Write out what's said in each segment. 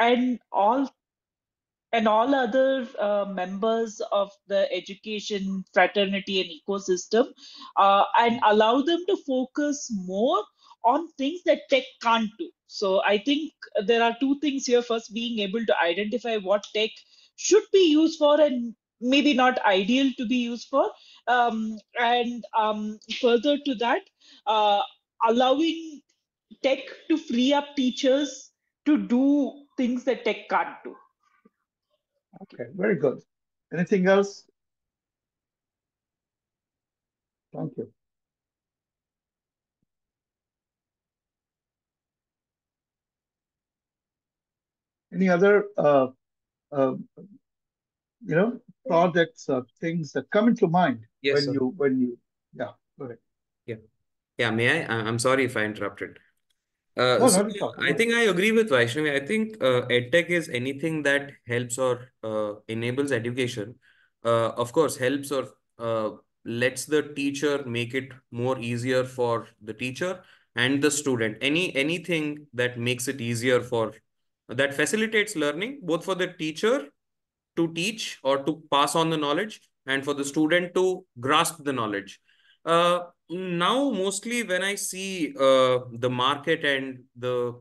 and all other members of the education fraternity and ecosystem, and allow them to focus more on things that tech can't do. So I think there are two things here. First, being able to identify what tech should be used for and maybe not ideal to be used for. Further to that, allowing tech to free up teachers to do things that tech can't do. Okay, very good. Anything else? Thank you. Any other, projects or things that come into mind? Yes, when sir. Yeah, go ahead. Yeah, yeah. May I? I'm sorry if I interrupted. I think I agree with Vaishnavi. I think edtech is anything that helps or enables education. Of course, helps or lets the teacher make it more easier for the teacher and the student. Anything that makes it easier for, that facilitates learning, both for the teacher to teach or to pass on the knowledge and for the student to grasp the knowledge. Now, mostly when I see the market and the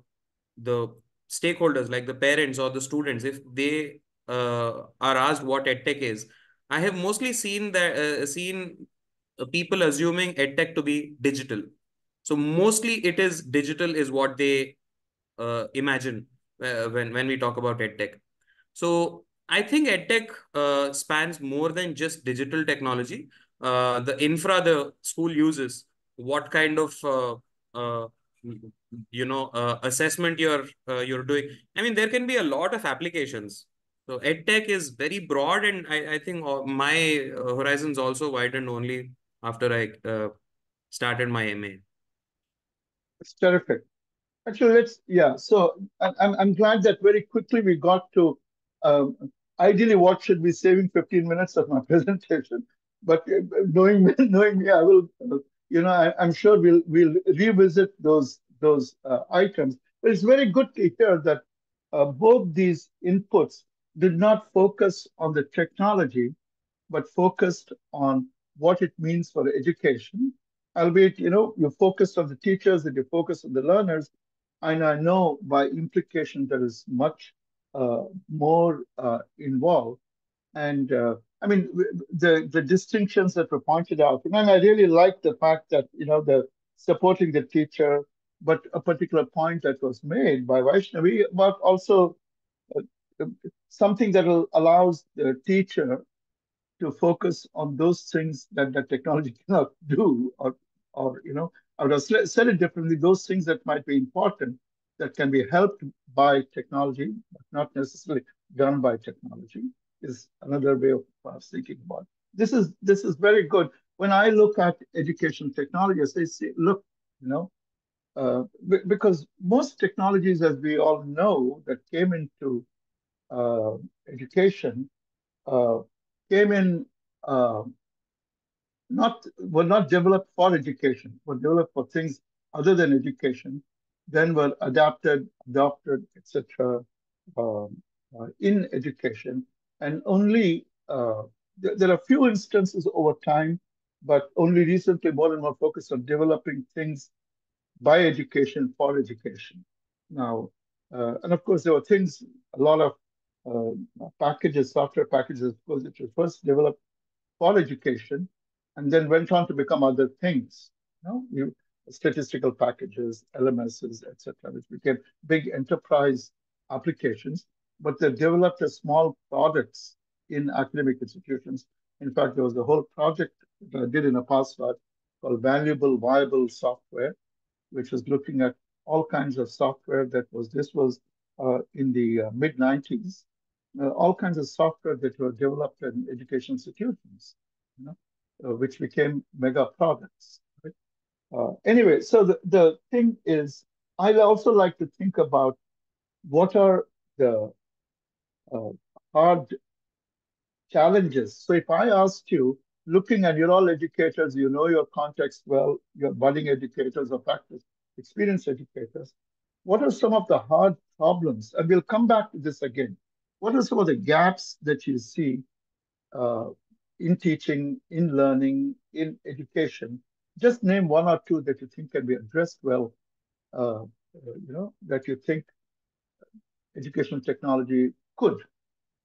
stakeholders like the parents or the students, if they are asked what edtech is, I have mostly seen that people assuming edtech to be digital. So mostly it is digital is what they imagine when we talk about edtech. So I think edtech spans more than just digital technology. The infra the school uses, what kind of assessment you're doing. I mean, there can be a lot of applications. So edtech is very broad, and I think my horizons also widened only after I started my MA. It's terrific. Actually, so I'm glad that very quickly we got to ideally what should be saving 15 minutes of my presentation. But knowing me, I will. I'm sure we'll revisit those items. But it's very good to hear that both these inputs did not focus on the technology, but focused on what it means for education. Albeit, you focused on the teachers and you focused on the learners, and I know by implication there is much more involved. And I mean, the distinctions that were pointed out, and I really like the fact that, the supporting the teacher, but a particular point that was made by Vaishnavi, but also something that allows the teacher to focus on those things that the technology cannot do, or I would have said it differently, those things that might be important that can be helped by technology, but not necessarily done by technology, is another way of thinking about it. This is very good. When I look at educational technologies, they say, look, because most technologies, as we all know, that came into education were not developed for education, were developed for things other than education, then were adopted, etc., in education. And only, there are few instances over time, but only recently more and more focus on developing things by education for education. Now, and of course, there were things, a lot of packages, software packages, of course, which were first developed for education and then went on to become other things, statistical packages, LMSs, etc., which became big enterprise applications. But they developed as small products in academic institutions. In fact, there was a whole project that I did in a past life called Valuable Viable Software, which was looking at all kinds of software that was, this was in the mid-90s, all kinds of software that were developed in education institutions, which became mega products. Right? Anyway, so the thing is, I also like to think about what are the hard challenges. So if I asked you, looking at, you're all educators, you know your context well, you're budding educators or practice experienced educators, what are some of the hard problems? And we'll come back to this again. What are some of the gaps that you see in teaching, in learning, in education? Just name one or two that you think can be addressed well, you know, that you think educational technology could.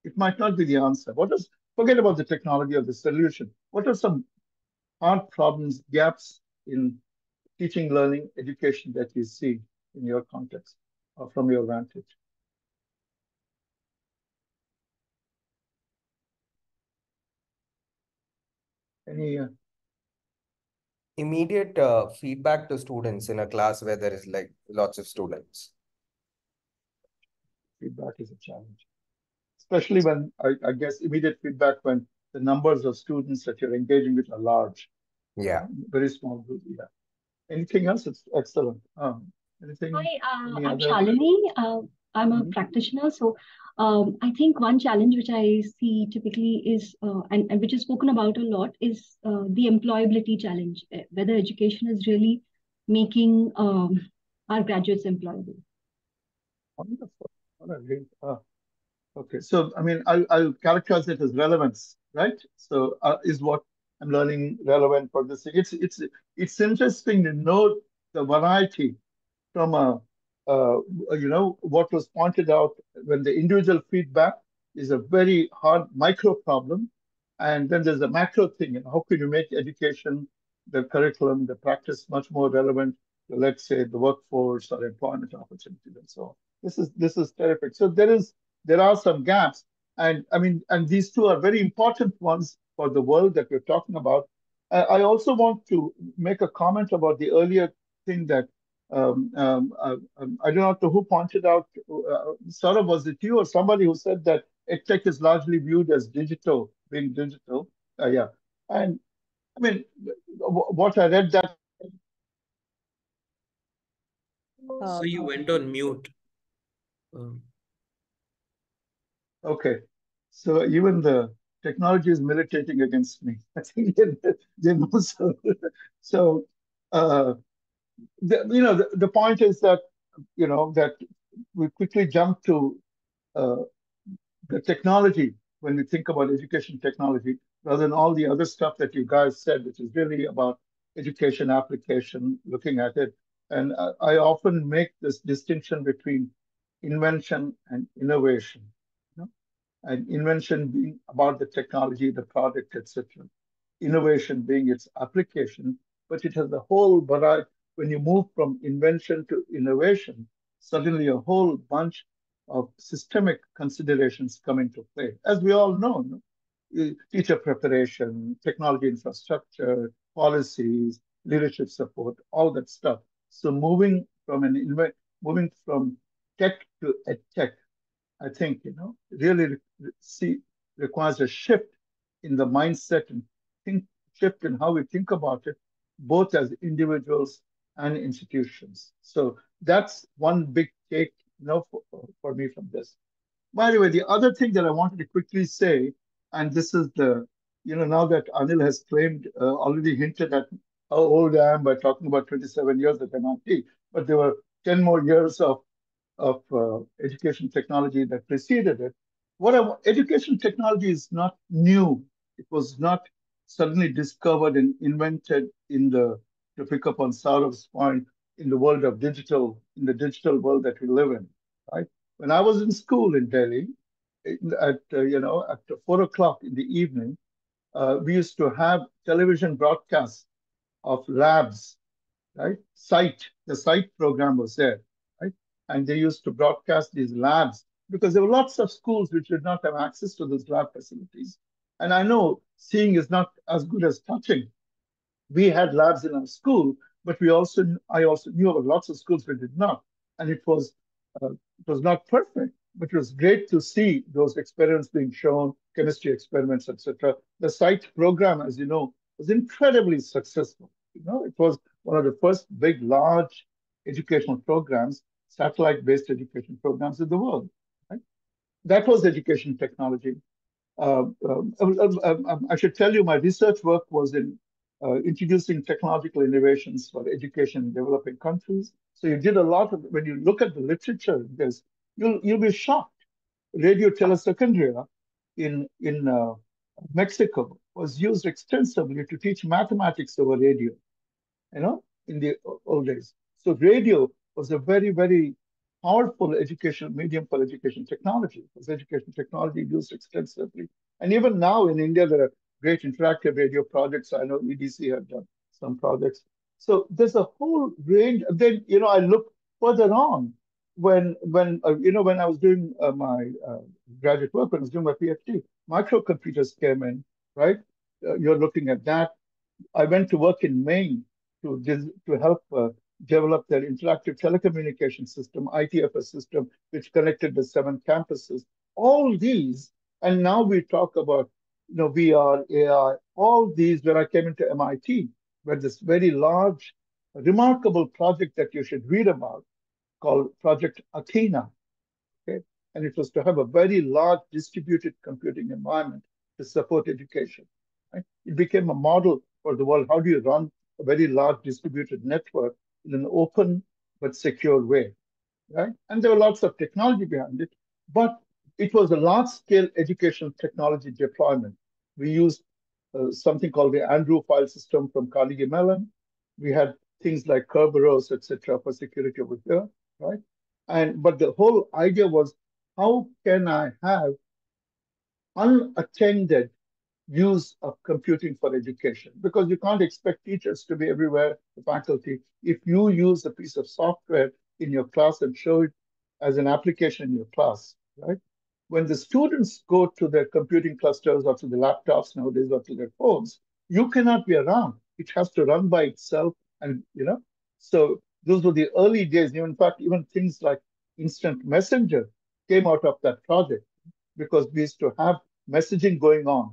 It might not be the answer. Forget about the technology or the solution. What are some hard problems, gaps in teaching, learning, education that you see in your context or from your vantage? Any immediate feedback to students in a class where there is like lots of students? Feedback is a challenge, especially when I guess immediate feedback when the numbers of students that you're engaging with are large. Yeah, very small group. Yeah. Anything else? It's excellent. Anything? Hi, I'm Shalini. I'm a practitioner. So I think one challenge which I see typically is, and which is spoken about a lot, is the employability challenge, whether education is really making our graduates employable. Wonderful. What a great, okay, so I mean, I'll characterize it as relevance, right? So is what I'm learning relevant for this thing? It's interesting to note the variety from a you know, what was pointed out when the individual feedback is a very hard micro problem, and then there's a macro thing, and how could you make education, the curriculum, the practice much more relevant to, let's say, the workforce or employment opportunities and so on. This is terrific. So there are some gaps, and I mean, and these two are very important ones for the world that we're talking about. I also want to make a comment about the earlier thing that I do not know who pointed out, Saurabh, was it you or somebody who said that EdTech is largely viewed as digital, being digital? Yeah. And I mean, what I read that. So you went on mute. Okay. So even the technology is militating against me. I think they know so. So, you know, the point is that, you know, that we quickly jump to the technology when we think about education technology, rather than all the other stuff that you guys said, which is really about education application, looking at it. And I often make this distinction between invention and innovation, you know? And invention being about the technology, the product, etc. Innovation being its application, but it has a whole variety. When you move from invention to innovation, suddenly a whole bunch of systemic considerations come into play. As we all know, teacher preparation, technology infrastructure, policies, leadership support, all that stuff. So moving from tech to edtech, I think, you know, really requires a shift in the mindset and shift in how we think about it, both as individuals and institutions. So that's one big take, you know, for me from this. By the way, the other thing that I wanted to quickly say, and this is the, you know, now that Anil has claimed, already hinted at how old I am by talking about 27 years at MIT, but there were 10 more years of education technology that preceded it. Education technology is not new. It was not suddenly discovered and invented in the, to pick up on Saurabh's point, in the world of digital, in the digital world that we live in, right? When I was in school in Delhi, at, you know, at 4 o'clock in the evening, we used to have television broadcasts of labs, right? SITE, the SITE program was there, right? And they used to broadcast these labs because there were lots of schools which did not have access to those lab facilities. And I know seeing is not as good as touching. We had labs in our school, but I also knew about lots of schools that did not. And it was not perfect, but it was great to see those experiments being shown, chemistry experiments, etc. The SITE program, as you know, was incredibly successful. You know, it was one of the first big, large educational programs, satellite-based education programs in the world. Right? That was education technology. I should tell you, my research work was in introducing technological innovations for education in developing countries. So you did a lot of, when you look at the literature, there's, you'll be shocked. Radio telesecundaria in Mexico was used extensively to teach mathematics over radio, you know, in the old days. So radio was a very, very powerful educational medium for education technology, because education technology used extensively. And even now in India, there are great interactive radio projects. I know EDC have done some projects. So there's a whole range. Then, you know, I look further on when I was doing my graduate work, when I was doing my PhD, microcomputers came in, right? You're looking at that. I went to work in Maine to help develop their interactive telecommunication system, ITFS system, which connected the 7 campuses. All these, and now we talk about, you know, VR, AI, all these. When I came into MIT, where this very large, remarkable project that you should read about called Project Athena, okay? And it was to have a very large distributed computing environment to support education, right? It became a model for the world. How do you run a very large distributed network in an open but secure way, right? And there were lots of technology behind it, but it was a large-scale educational technology deployment. We used something called the Andrew file system from Carnegie Mellon. We had things like Kerberos, etc., for security over here, right? But the whole idea was, how can I have unattended use of computing for education? Because you can't expect teachers to be everywhere, the faculty. If you use a piece of software in your class and show it as an application in your class, right? When the students go to their computing clusters or to the laptops nowadays or to their phones, you cannot be around. It has to run by itself. And, you know, so those were the early days. In fact, even things like Instant Messenger came out of that project, because we used to have messaging going on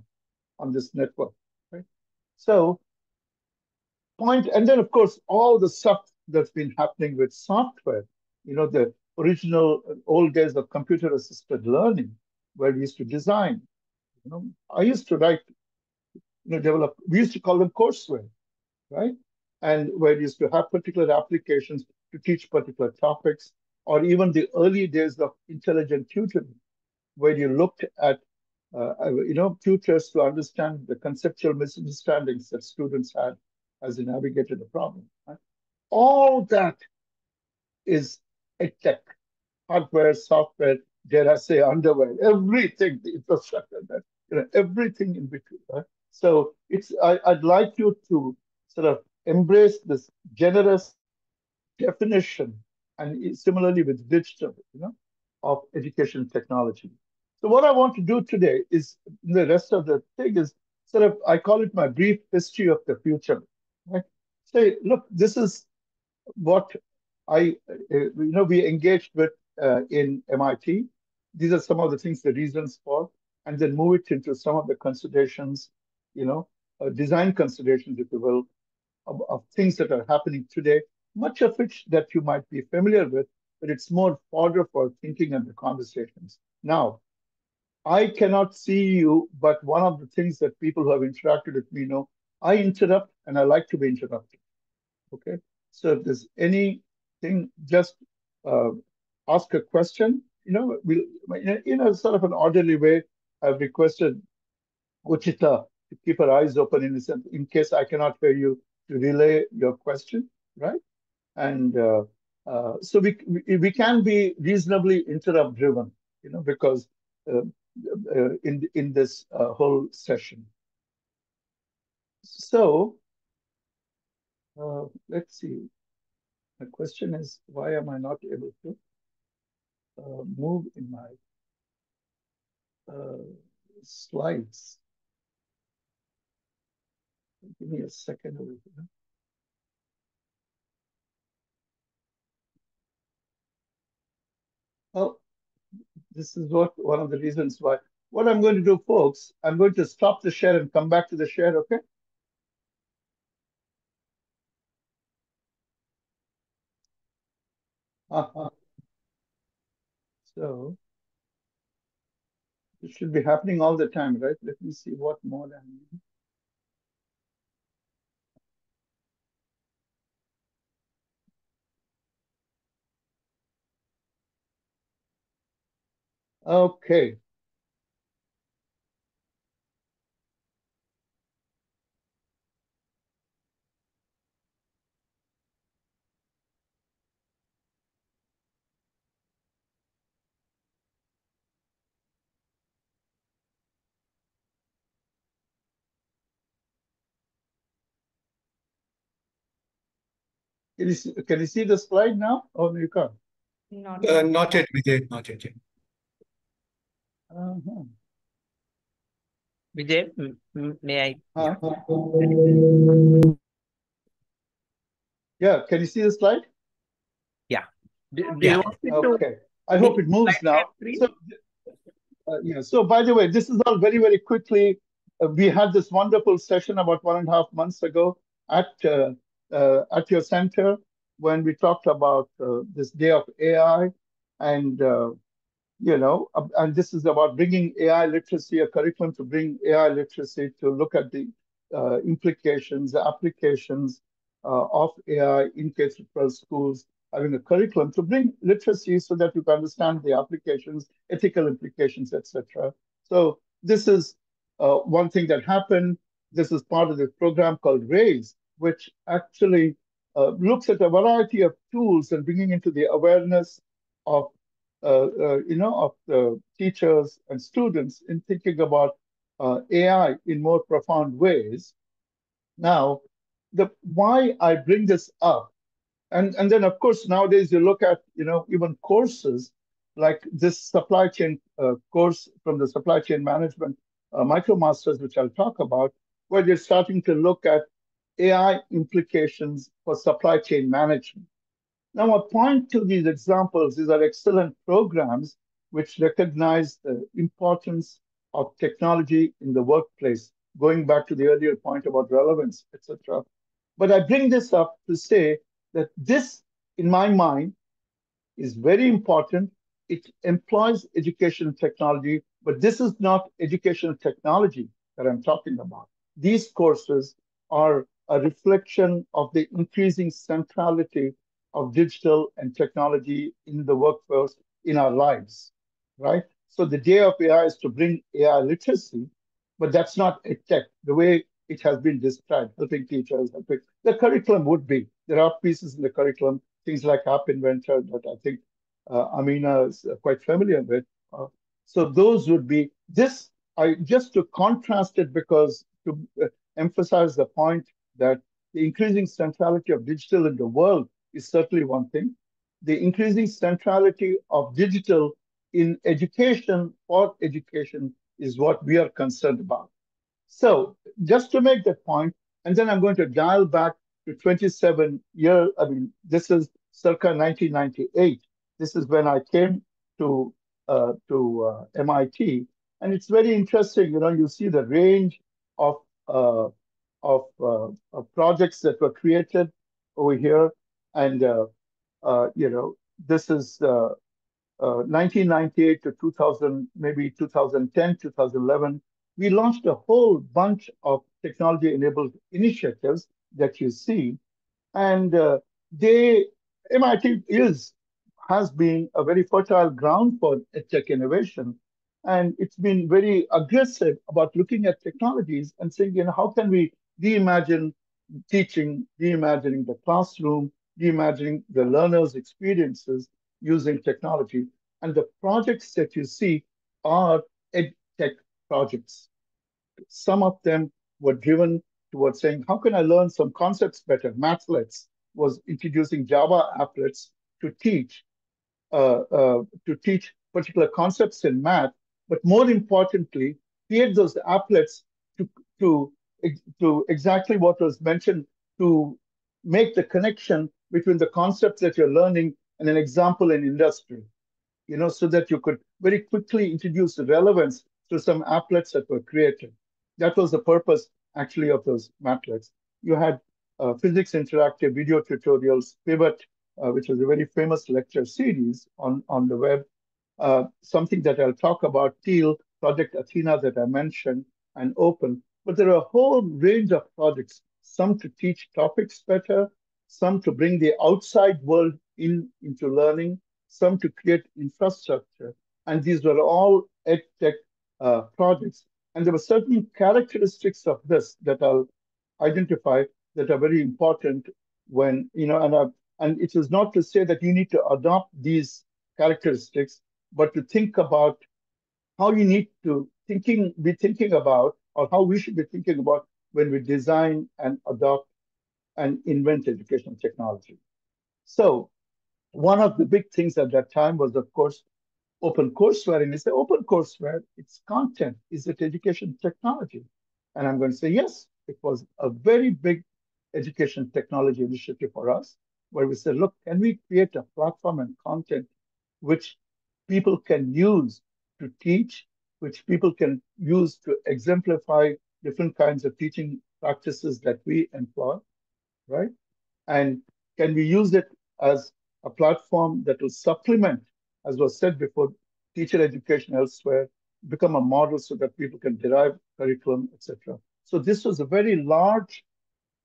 this network, right? So and then of course, all the stuff that's been happening with software, you know, the original old days of computer-assisted learning, where we used to design. You know, I used to write, you know, develop. We used to call them courseware, right? And where we used to have particular applications to teach particular topics, or even the early days of intelligent tutoring, where you looked at, you know, tutors to understand the conceptual misunderstandings that students had as they navigated the problem. Right? All that is edtech, hardware, software, dare I say underwear, everything, the infrastructure, that, you know, everything in between. Right? So it's, I'd like you to sort of embrace this generous definition, and similarly with digital, you know, of education technology. So what I want to do today is, the rest of the thing is sort of, I call it my brief history of the future. Right? Say, look, this is what we engaged with in MIT. These are some of the things, the reasons for, and then move it into some of the considerations, you know, design considerations, if you will, of things that are happening today, much of which that you might be familiar with, but it's more fodder for thinking and the conversations. Now, I cannot see you, but one of the things that people who have interacted with me know, I interrupt and I like to be interrupted, okay? So if there's any thing, just ask a question, you know, in a sort of an orderly way. I've requested Uchita to keep her eyes open in case I cannot hear you, to relay your question, right? And so we can be reasonably interrupt driven, you know, because in this whole session. So let's see. The question is, why am I not able to move in my slides? Give me a second over here. Well, this is one of the reasons why. What I'm going to do, folks, I'm going to stop the share and come back to the share, okay? So it should be happening all the time, right? Let me see what more I need. Okay. Can you see the slide now? Or you can't? Not yet, Vijay. Not yet. Vijay, may I? Yeah, can you see the slide? Yeah. Okay. I hope it moves now. So, by the way, this is all very, very quickly. We had this wonderful session about 1.5 months ago at your center, when we talked about this day of AI, and and this is about bringing AI literacy, a curriculum to bring AI literacy, to look at the implications, the applications of AI in K-12 schools, having a curriculum to bring literacy so that you can understand the applications, ethical implications, etc. So this is one thing that happened. This is part of the program called RAISE, which actually looks at a variety of tools and bringing into the awareness of of the teachers and students in thinking about AI in more profound ways. Now, why I bring this up, and then of course nowadays you look at even courses like this supply chain course from the supply chain management MicroMasters, which I'll talk about, where they're starting to look at AI implications for supply chain management. Now, I point to these examples. These are excellent programs which recognize the importance of technology in the workplace, going back to the earlier point about relevance, etc. But I bring this up to say that this, in my mind, is very important. It employs educational technology, but this is not educational technology that I'm talking about. These courses are a reflection of the increasing centrality of digital and technology in the workforce, in our lives, right? So the day of AI is to bring AI literacy, but that's not a tech, the way it has been described, helping teachers, helping. The curriculum would be. There are pieces in the curriculum, things like App Inventor that I think Amina is quite familiar with. So those would be, this, just to contrast it, because to emphasize the point that the increasing centrality of digital in the world is certainly one thing. The increasing centrality of digital in education for education is what we are concerned about. So just to make that point, and then I'm going to dial back to this is circa 1998. This is when I came to MIT. And it's very interesting, you see the range of projects that were created over here. And, this is 1998 to 2000, maybe 2010, 2011. We launched a whole bunch of technology-enabled initiatives that you see. And MIT has been a very fertile ground for tech innovation. And it's been very aggressive about looking at technologies and saying, how can we reimagine teaching, reimagining the classroom, reimagining the learners' experiences using technology. And the projects that you see are EdTech projects. Some of them were driven towards saying, how can I learn some concepts better? Mathlets was introducing Java applets to teach particular concepts in math, but more importantly, create those applets to exactly what was mentioned, to make the connection between the concepts that you're learning and an example in industry, so that you could very quickly introduce the relevance to some applets that were created. That was the purpose, actually, of those Mathlets. You had physics interactive video tutorials, Pivot, which was a very famous lecture series on the web, something that I'll talk about, TEAL, Project Athena that I mentioned, and Open. But there are a whole range of projects, some to teach topics better, some to bring the outside world into learning, some to create infrastructure. and these were all EdTech projects. And there were certain characteristics of this that I'll identify that are very important when, you know, and it is not to say that you need to adopt these characteristics, but to think about how you need to be thinking about, or how we should be thinking about when we design and adopt and invent educational technology. So one of the big things at that time was, of course, OpenCourseWare. And you say, OpenCourseWare, its content, is it education technology? And I'm going to say, yes, it was a very big education technology initiative for us, where we said, look, can we create a platform and content which people can use to teach, which people can use to exemplify different kinds of teaching practices that we employ, right? And can we use it as a platform that will supplement, as was said before, teacher education elsewhere, become a model so that people can derive curriculum, etc. So this was a very large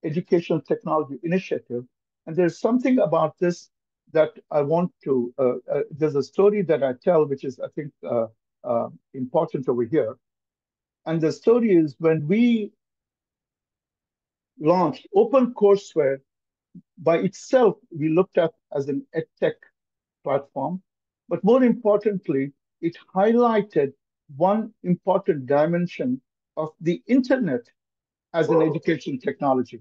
educational technology initiative. And there's something about this that I want to, there's a story that I tell, which is, I think, important over here. And the story is, when we launched OpenCourseWare, by itself, we looked at as an edtech platform. But more importantly, it highlighted one important dimension of the internet as an education technology,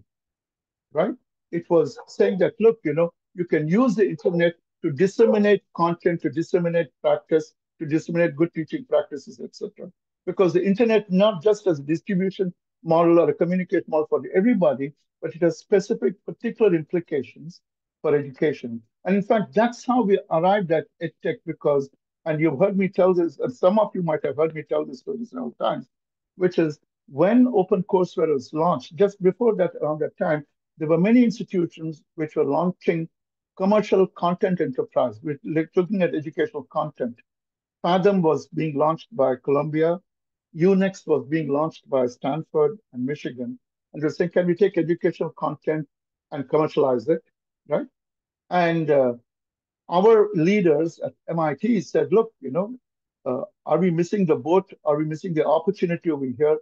right? It was saying that, look, you know, you can use the internet to disseminate content, to disseminate practice, to disseminate good teaching practices, etc. Because the internet, not just as a distribution model or a communicate model for everybody, but it has specific particular implications for education. And in fact, that's how we arrived at EdTech, because, and you've heard me tell this, and some of you might have heard me tell this story several times, which is when OpenCourseWare was launched, just before that, around that time, there were many institutions which were launching commercial content enterprise, looking at educational content. Fathom was being launched by Columbia. UNIX was being launched by Stanford and Michigan. And they're saying, can we take educational content and commercialize it, right? And our leaders at MIT said, look, you know, are we missing the boat? Are we missing the opportunity over here?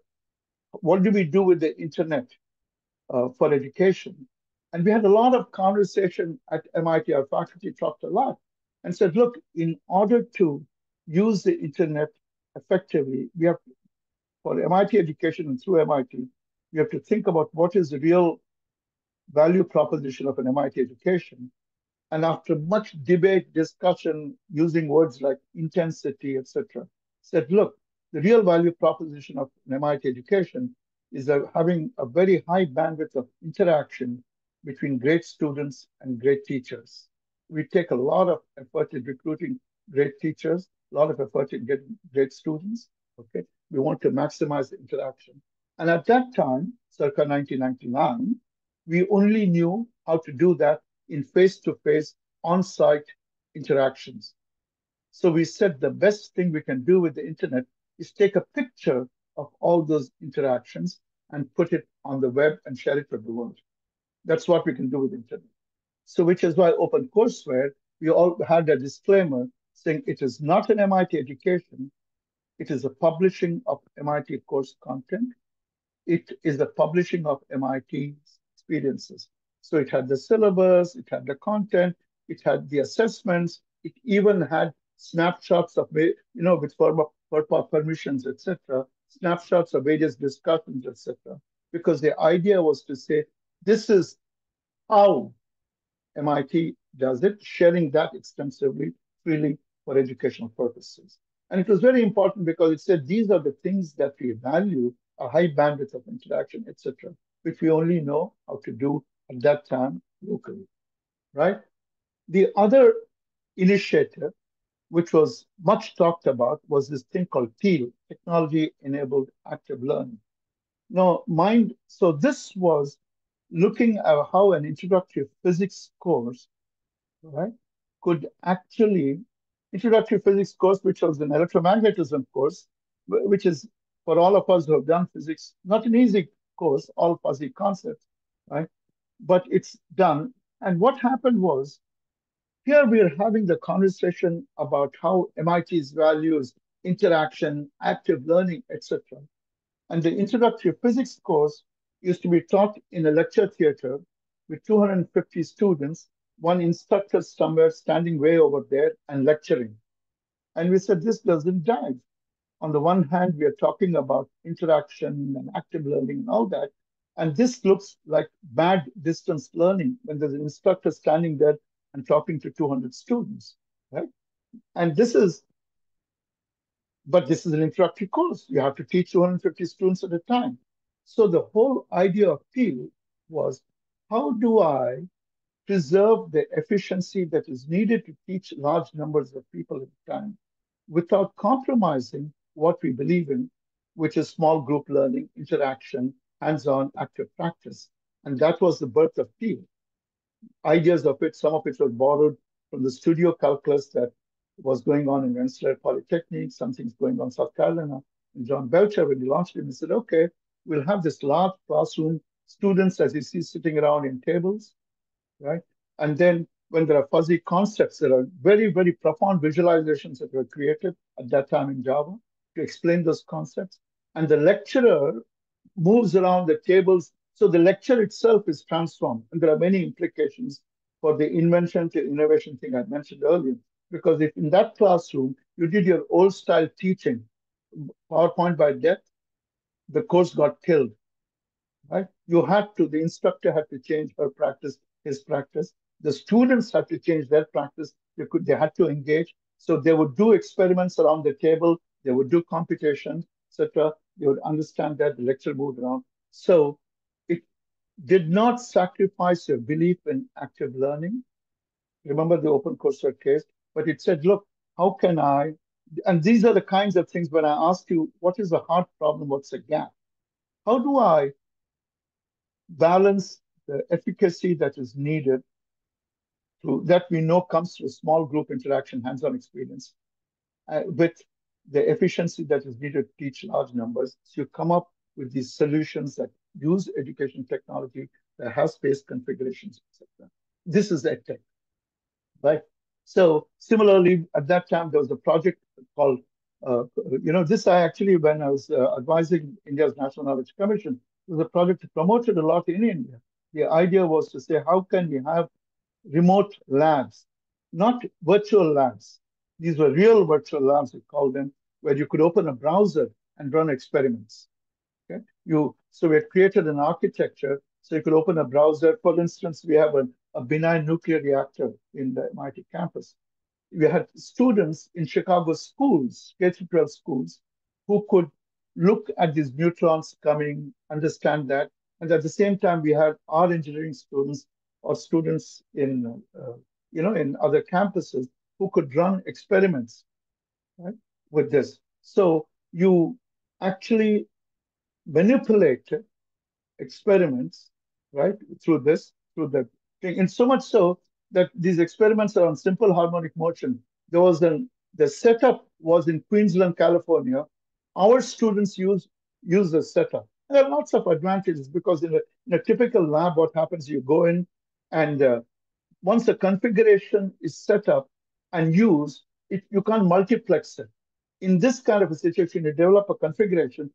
What do we do with the internet for education? And we had a lot of conversation at MIT. Our faculty talked a lot and said, look, in order to use the internet effectively, we have, for MIT education and through MIT, we have to think about what is the real value proposition of an MIT education. And after much debate, discussion, using words like intensity, etc., said, look, the real value proposition of an MIT education is having a very high bandwidth of interaction between great students and great teachers. We take a lot of effort in recruiting great teachers, a lot of effort in getting great students, okay? We want to maximize the interaction. And at that time, circa 1999, we only knew how to do that in face-to-face, on-site interactions. So we said the best thing we can do with the internet is take a picture of all those interactions and put it on the web and share it with the world. That's what we can do with the internet. So which is why OpenCourseWare, we all had a disclaimer saying it is not an MIT education. It is a publishing of MIT course content. It is the publishing of MIT's experiences. So it had the syllabus, it had the content, it had the assessments, it even had snapshots of, you know, with permissions, etc., snapshots of various discussions, etc. Because the idea was to say, this is how MIT does it, sharing that extensively, freely for educational purposes. And it was very important because it said, these are the things that we value, a high bandwidth of interaction, etc., which we only know how to do at that time locally, right? The other initiative, which was much talked about, was this thing called TEAL, Technology-Enabled Active Learning. Now, mind, so this was looking at how an introductory physics course, right, could actually, introductory physics course, which was an electromagnetism course, which is, for all of us who have done physics, not an easy course, all fuzzy concepts, right? But it's done. And what happened was Here we are having the conversation about how MIT's values, interaction, active learning, etc. And the introductory physics course used to be taught in a lecture theater with 250 students, one instructor somewhere standing way over there and lecturing. And we said, this doesn't jive. On the one hand, we are talking about interaction and active learning and all that. And this looks like bad distance learning when there's an instructor standing there and talking to 200 students, right? And this is, but this is an introductory course. You have to teach 250 students at a time. So the whole idea of TEAL was, how do I preserve the efficiency that is needed to teach large numbers of people at a time without compromising what we believe in, which is small group learning, interaction, hands-on, active practice. And that was the birth of TEAL. Ideas of it, some of it was borrowed from the studio calculus that was going on in Rensselaer Polytechnic, something's going on in South Carolina. And John Belcher, when he launched it, he said, okay, we'll have this large classroom, students as you see sitting around in tables, right? And then when there are fuzzy concepts, there are very, very profound visualizations that were created at that time in Java to explain those concepts. And the lecturer moves around the tables, so the lecture itself is transformed. And there are many implications for the invention to innovation thing I mentioned earlier, because if in that classroom, you did your old style teaching, PowerPoint by death, the course got killed, right? You had to, the instructor had to change her practice, his practice. The students had to change their practice. They had to engage. So they would do experiments around the table. They would do computation, etc. They would understand that the lecture moved around. So it did not sacrifice your belief in active learning. Remember the OpenCourseWare case, but it said, look, how can I, and these are the kinds of things when I ask you, what is a hard problem? What's a gap? How do I balance the efficacy that is needed to, that we know comes through small group interaction, hands-on experience, with the efficiency that is needed to teach large numbers? So you come up with these solutions that use education technology that has space configurations, etc. This is EdTech, right? So similarly, at that time, there was a project called, this I actually, when I was advising India's National Knowledge Commission, it was a project promoted a lot in India. The idea was to say, how can we have remote labs, not virtual labs? These were real virtual labs, we called them, where you could open a browser and run experiments. Okay? So we had created an architecture, so you could open a browser. For instance, we have a benign nuclear reactor in the MIT campus. We had students in Chicago schools, K-12 schools, who could look at these neutrons coming, understand that. And at the same time, we had our engineering students or students in, in other campuses who could run experiments, right, with this. So you actually manipulate experiments, right, through this, through the thing. And so much so that these experiments are on simple harmonic motion. There was the setup was in Queensland, California. Our students use the setup. And there are lots of advantages because in a typical lab, what happens, you go in and once the configuration is set up and used, you can't multiplex it. In this kind of a situation, you develop a configuration.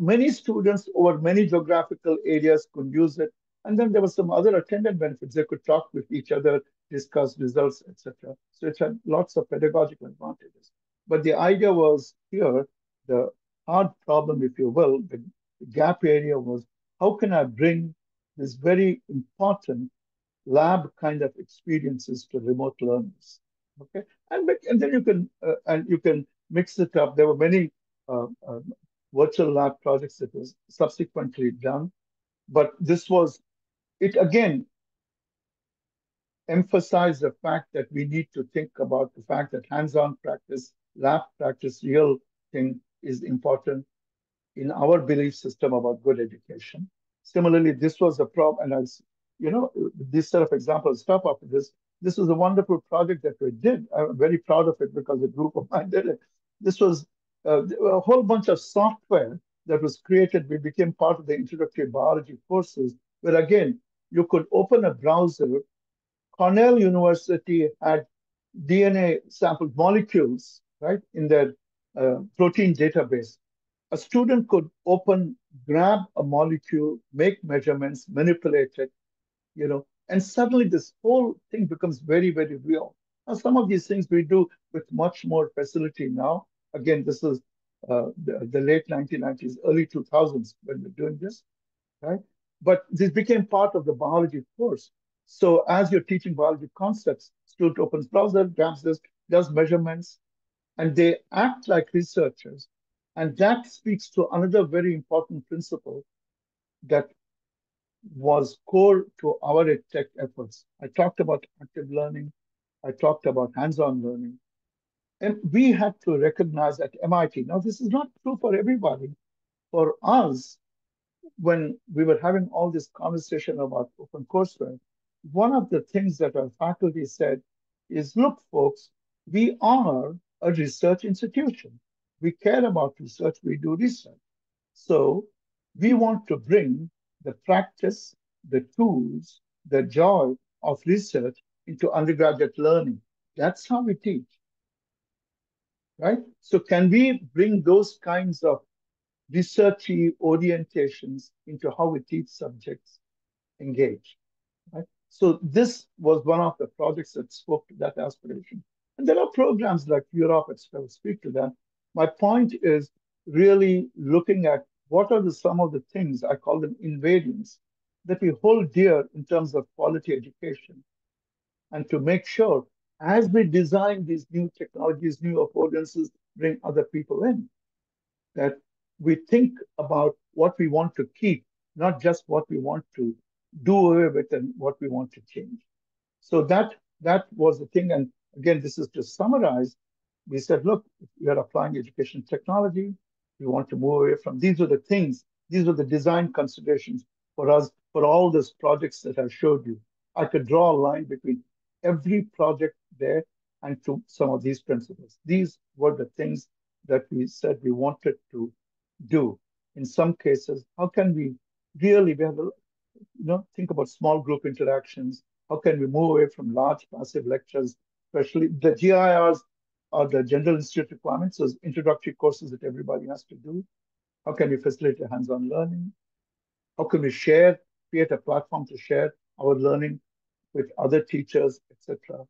Many students over many geographical areas could use it. And then there were some other attendant benefits. They could talk with each other, discuss results, etc. So it had lots of pedagogical advantages. But the idea was here, the hard problem, if you will, the gap area was, how can I bring this very important lab kind of experiences to remote learners? Okay, and then you can mix it up. There were many virtual lab projects that was subsequently done, but this was it again. Emphasized the fact that we need to think about the fact that hands-on practice, lab practice, real thing is important in our belief system about good education. Similarly, this was a problem, and as you know, this sort of example stuff after this. This was a wonderful project that we did. I'm very proud of it because the group of mine did it. This was a whole bunch of software that was created. We became part of the introductory biology courses, where again, you could open a browser Cornell University had DNA sampled molecules, right, in their protein database. A student could grab a molecule, make measurements, manipulate it, you know, and suddenly this whole thing becomes very, very real. Now, some of these things we do with much more facility now. Again, this is the late 1990s, early 2000s when we're doing this, right? But this became part of the biology course. So as you're teaching biology concepts, student opens browser, grabs this, does measurements, and they act like researchers. And that speaks to another very important principle that was core to our EdTech efforts. I talked about active learning. I talked about hands-on learning. And we had to recognize at MIT. Now, this is not true for everybody. For us, when we were having all this conversation about OpenCourseWare, one of the things that our faculty said is, look, folks, we are a research institution. We care about research. We do research. So we want to bring the practice, the tools, the joy of research into undergraduate learning. That's how we teach, right? So can we bring those kinds of researchy orientations into how we teach subjects engage, right? So this was one of the projects that spoke to that aspiration. And there are programs like Europe that speak to that. My point is really looking at what are some of the things, I call them invariants, that we hold dear in terms of quality education. And to make sure, as we design these new technologies, new affordances, bring other people in, that we think about what we want to keep, not just what we want to do away with and what we want to change. So that was the thing. And again, this is to summarize. We said, look, we are applying education technology. We want to move away from, these are the things, these are the design considerations for us, for all these projects that I showed you. I could draw a line between every project there and to some of these principles. These were the things that we said we wanted to do. In some cases, how can we really, we have a, you know, think about small group interactions. How can we move away from large passive lectures, especially the GIRs, or the general institute requirements, those introductory courses that everybody has to do. How can we facilitate hands-on learning? How can we share, create a platform to share our learning with other teachers, etc.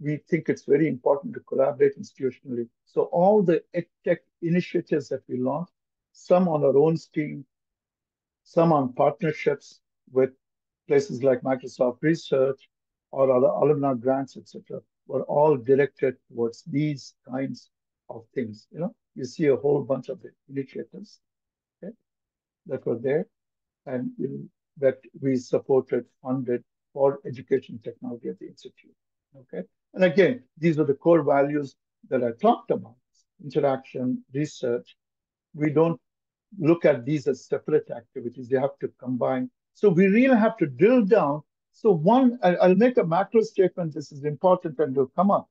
We think it's very important to collaborate institutionally. So all the EdTech initiatives that we launched, some on our own steam, some on partnerships with places like Microsoft Research or other alumni grants, etc., were all directed towards these kinds of things. You know, you see a whole bunch of the initiatives, okay, that were there and that we supported, funded for education technology at the Institute, okay? And again, these are the core values that I talked about, interaction, research. We don't look at these as separate activities. They have to combine. So we really have to drill down. So one, I'll make a macro statement. This is important and will come up.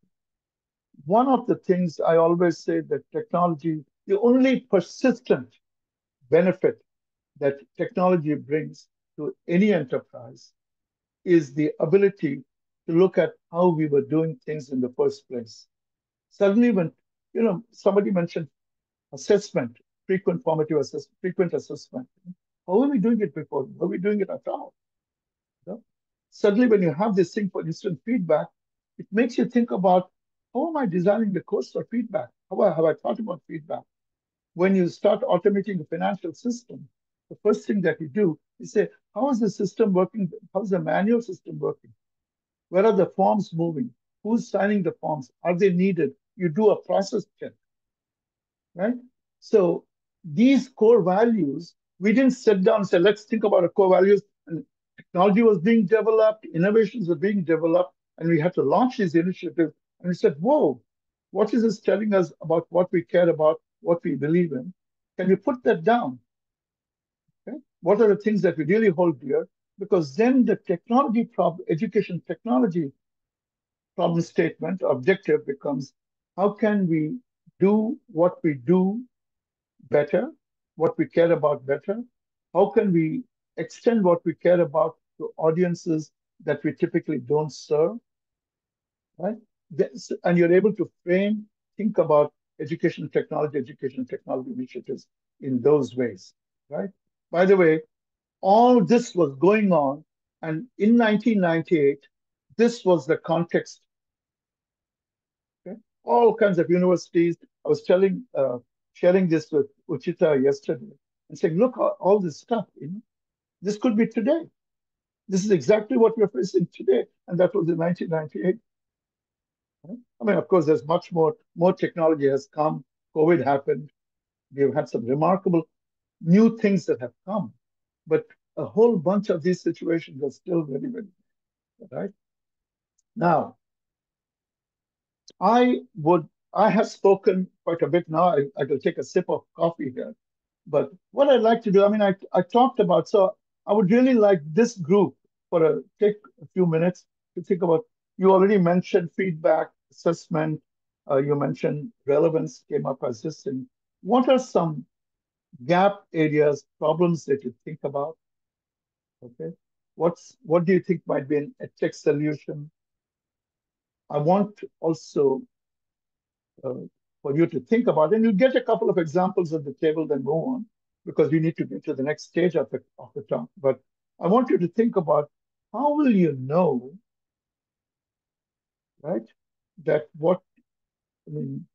One of the things I always say that technology, the only persistent benefit that technology brings to any enterprise is the ability to look at how we were doing things in the first place. Suddenly when, you know, somebody mentioned assessment, frequent formative assessment, frequent assessment. How were we doing it before? Were we doing it at all? Suddenly, when you have this thing for instant feedback, it makes you think about, how am I designing the course for feedback? How have I thought about feedback? When you start automating the financial system, the first thing that you do is say, how is the system working? How's the manual system working? Where are the forms moving? Who's signing the forms? Are they needed? You do a process check, right? So these core values, we didn't sit down and say, let's think about our core values. And technology was being developed, innovations were being developed, and we had to launch these initiatives. And we said, whoa, what is this telling us about what we care about, what we believe in? Can we put that down? Okay? What are the things that we really hold dear? Because then the technology problem, education technology problem statement, objective becomes, how can we do what we do better, what we care about better? How can we extend what we care about to audiences that we typically don't serve, right? And you're able to think about education technology initiatives in those ways, right? By the way, all this was going on, and in 1998, this was the context. Okay? All kinds of universities. I was sharing this with Uchita yesterday and saying, look, all this stuff, you know, this could be today. This is exactly what we're facing today, and that was in 1998. Right? I mean, of course, there's much more technology has come. COVID happened. We've had some remarkable new things that have come, but a whole bunch of these situations are still very, very right. Now, I have spoken quite a bit now. I will take a sip of coffee here, but what I'd like to do, I mean, I talked about, so I would really like this group take a few minutes to think about. You already mentioned feedback, assessment. You mentioned relevance came up as this thing. What are some gap areas, problems that you think about? Okay, what do you think might be an edtech solution? I want also for you to think about, and you'll get a couple of examples at the table, then go on, because you need to get to the next stage of the talk. But I want you to think about how will you know, right, that what, I mean,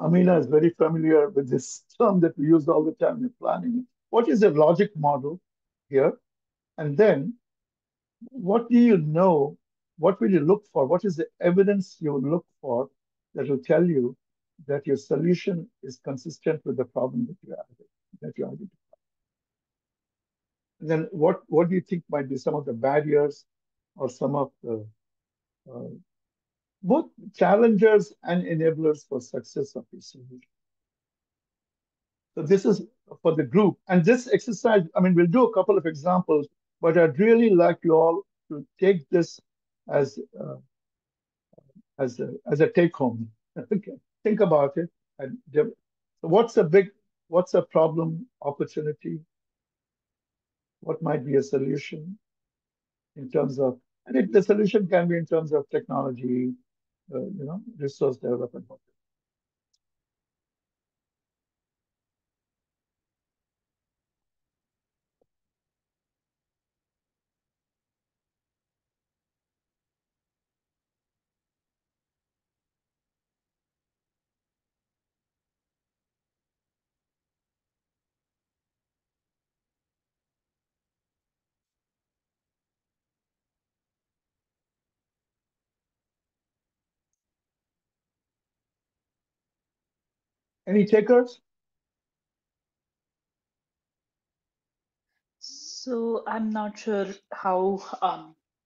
Amina is very familiar with this term that we use all the time in planning. What is the logic model here? And then what do you know? What will you look for? What is the evidence you will look for that will tell you that your solution is consistent with the problem that you identify? And then what do you think might be some of the barriers or some of the both challengers and enablers for success of your solution? So this is for the group. And this exercise, I mean, we'll do a couple of examples, but I'd really like you all to take this as a take home. Okay. Think about it. And so what's a problem, opportunity? What might be a solution in terms of, and if the solution can be in terms of technology, you know, resource development. Any takers? So I'm not sure how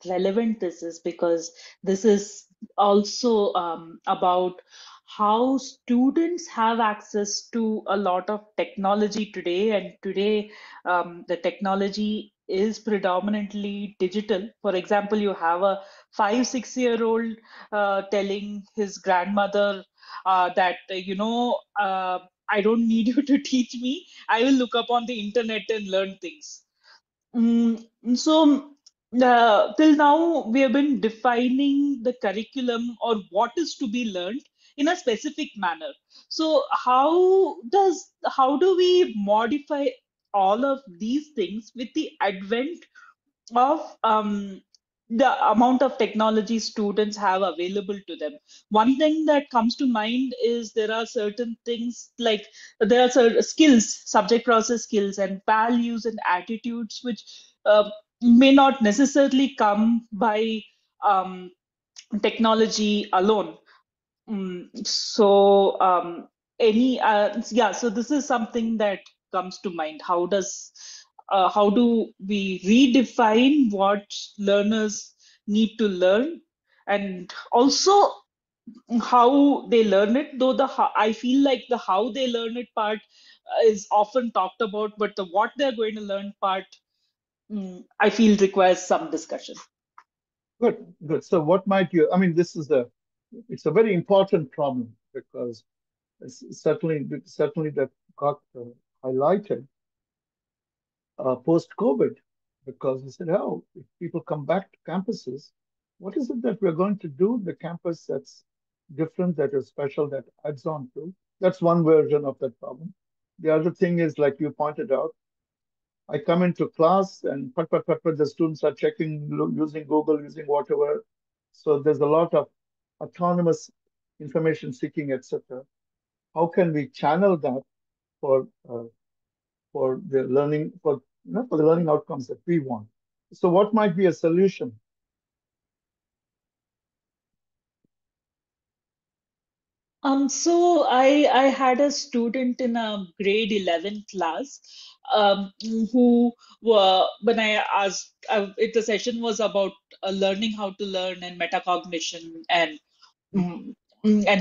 relevant this is, because this is also about how students have access to a lot of technology today. And today, the technology is predominantly digital. For example, you have a 5-6-year-old telling his grandmother, that, you know, I don't need you to teach me. I will look up on the internet and learn things. So till now, we have been defining the curriculum or what is to be learned in a specific manner. So how do we modify all of these things with the advent of the amount of technology students have available to them? One thing that comes to mind is there are certain things, like there are certain skills, subject process skills and values and attitudes, which may not necessarily come by technology alone. So this is something that comes to mind. How do we redefine what learners need to learn, and also how they learn it? Though I feel like the how they learn it part is often talked about, but the what they're going to learn part, I feel, requires some discussion. Good, good. So what might you? I mean, this is it's a very important problem, because certainly that got highlighted. Post-COVID, because they said, oh, if people come back to campuses, what is it that we're going to do in the campus that's different, that is special, that adds on to? That's one version of that problem. The other thing is, like you pointed out, I come into class and the students are checking, using Google, using whatever. So there's a lot of autonomous information seeking, etc. How can we channel that for the learning, for the learning outcomes that we want? So what might be a solution? So I had a student in a grade 11 class who were, when I asked, the session was about learning how to learn and metacognition and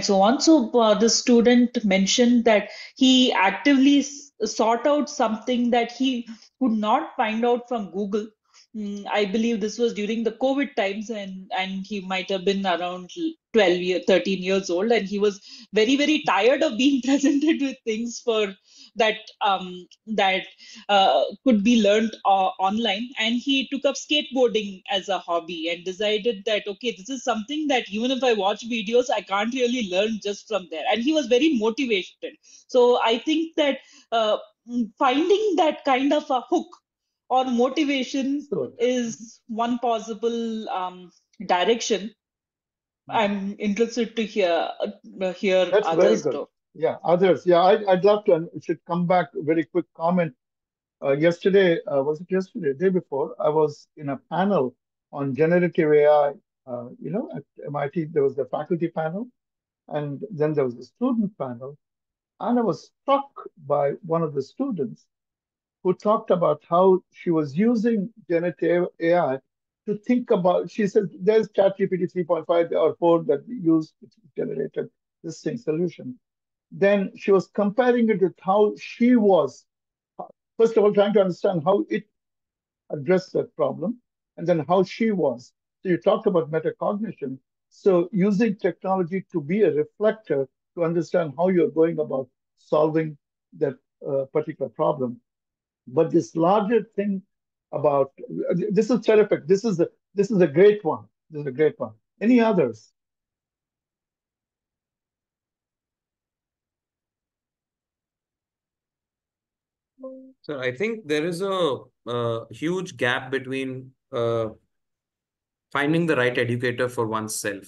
so on. So the student mentioned that he actively sought out something that he could not find out from Google. I believe this was during the COVID times, and he might have been around 12, 13 years old, and he was very, very tired of being presented with things for that could be learned online. And he took up skateboarding as a hobby and decided that, okay, this is something that even if I watch videos, I can't really learn just from there. And he was very motivated. So I think that finding that kind of a hook or motivation is one possible direction. I'm interested to hear that's others. Very good. Yeah, others. Yeah, I'd love to. I should come back. Very quick comment. Yesterday, was it yesterday? The day before, I was in a panel on generative AI. You know, at MIT, there was the faculty panel, and then there was the student panel. And I was struck by one of the students who talked about how she was using generative AI to think about, she said, there's ChatGPT 3.5 or 4 that we used, which generated this thing solution. Then she was comparing it with how she was, first of all, trying to understand how it addressed that problem, and then how she was. So you talked about metacognition. So using technology to be a reflector to understand how you're going about solving that particular problem. But this larger thing about, this is terrific. This is a great one. This is a great one. Any others? So I think there is a huge gap between finding the right educator for oneself.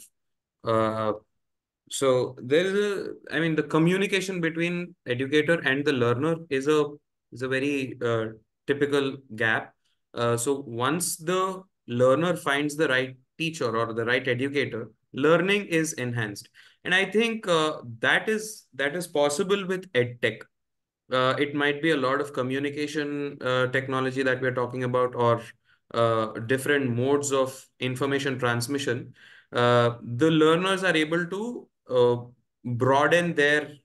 So there is a, I mean, the communication between educator and the learner is a very typical gap. So once the learner finds the right teacher or the right educator, learning is enhanced. And I think that is possible with EdTech. It might be a lot of communication technology that we're talking about, or different modes of information transmission. The learners are able to broaden their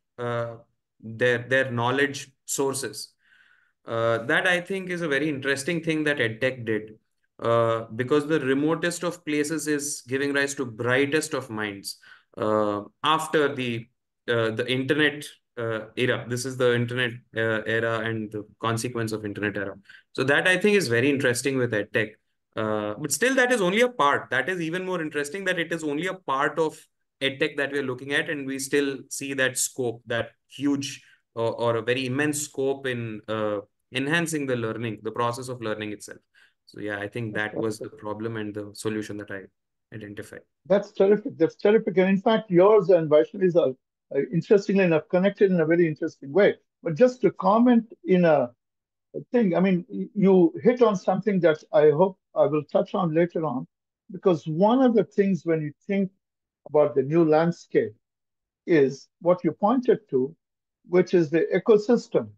knowledge sources. That I think is a very interesting thing that EdTech did, because the remotest of places is giving rise to brightest of minds. After the internet era, this is the internet era and the consequence of internet era. So that I think is very interesting with EdTech. But still, that is only a part. That is even more interesting that it is only a part of EdTech that we are looking at, and we still see that scope, that huge or a very immense scope in enhancing the learning, the process of learning itself. So yeah, I think that was the problem and the solution that I identified. That's terrific. That's terrific. And in fact, yours and Vaishnavi's are, interestingly enough, connected in a very interesting way. But just to comment in a thing, I mean, you hit on something that I hope I will touch on later on, because one of the things when you think about the new landscape is what you pointed to, which is the ecosystem.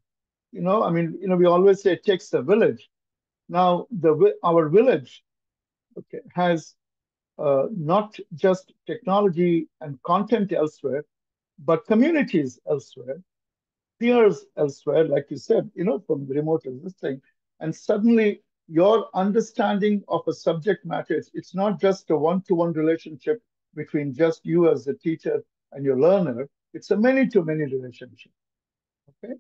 You know, I mean, you know, we always say it takes a village. Now, our village, okay, has not just technology and content elsewhere, but communities elsewhere, peers elsewhere, like you said, you know, from remote to this thing. And suddenly your understanding of a subject matter, it's not just a one-to-one relationship between just you as a teacher and your learner. It's a many-to-many relationship, okay?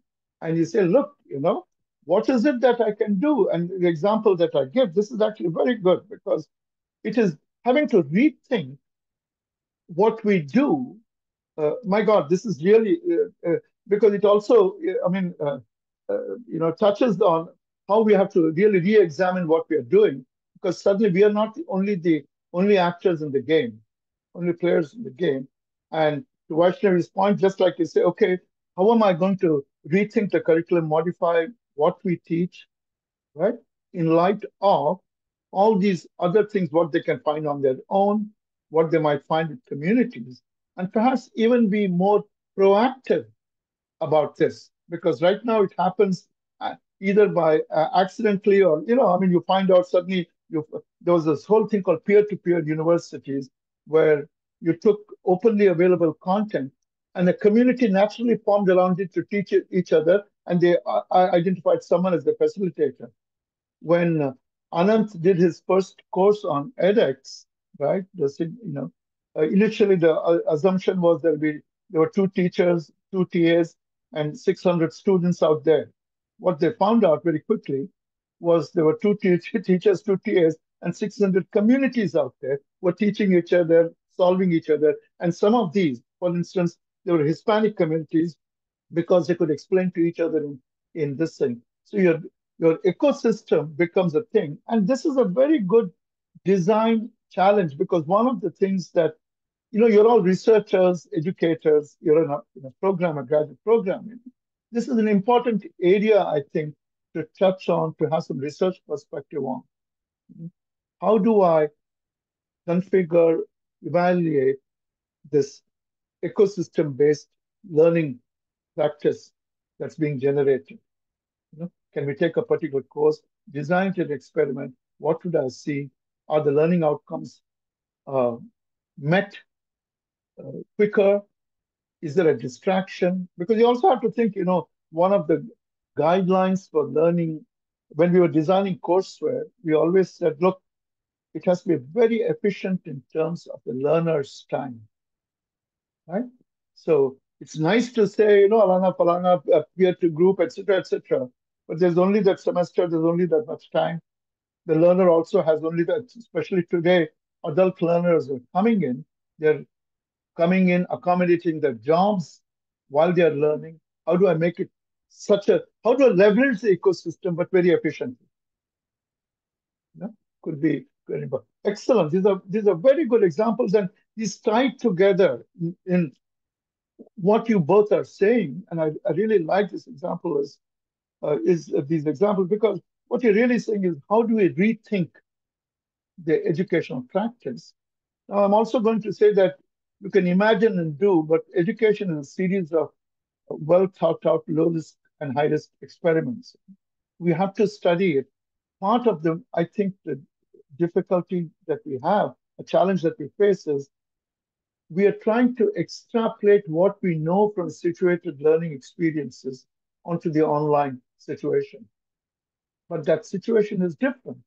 And you say, look, you know, what is it that I can do? And the example that I give, this is actually very good because it is having to rethink what we do. My God, this is really, because it also, I mean, you know, touches on how we have to really re-examine what we are doing, because suddenly we are not only the only actors in the game, only players in the game. And to Vaishnavi's point, just like you say, okay, how am I going to rethink the curriculum, modify what we teach, right? In light of all these other things, what they can find on their own, what they might find in communities, and perhaps even be more proactive about this. Because right now it happens either by accidentally or, you know, I mean, you find out suddenly, there was this whole thing called peer-to-peer universities where you took openly available content and a community naturally formed around it to teach each other, and they identified someone as the facilitator. When Anant did his first course on edX, right? Initially the assumption was there were two teachers, two TAs, and 600 students out there. What they found out very quickly was there were two teachers, two TAs, and 600 communities out there were teaching each other, solving each other. And some of these, for instance, there were Hispanic communities because they could explain to each other in this thing. So your ecosystem becomes a thing. And this is a very good design challenge, because one of the things that, you know, you're all researchers, educators, you're in a program, a graduate program. This is an important area, I think, to touch on, to have some research perspective on. How do I configure, evaluate this ecosystem-based learning practice that's being generated? You know, can we take a particular course, design an experiment? What would I see? Are the learning outcomes met quicker? Is there a distraction? Because you also have to think, you know, one of the guidelines for learning, when we were designing courseware, we always said, look, it has to be very efficient in terms of the learner's time, right? So it's nice to say, you know, Alana, Palana, peer-to-group, et cetera, but there's only that semester, there's only that much time. The learner also has only that, especially today, adult learners are coming in, they're coming in, accommodating their jobs while they're learning. How do I make it such a, how do I leverage the ecosystem, but very efficiently? You know, could be very excellent. These are very good examples, and these tied together in what you both are saying. And I really like this example these examples, because what you're really saying is, how do we rethink the educational practice? Now, I'm also going to say that you can imagine and do, but education is a series of well thought out low risk and high risk experiments. We have to study it. Part of the, I think, the difficulty that we have, a challenge that we face is we are trying to extrapolate what we know from situated learning experiences onto the online situation. But that situation is different,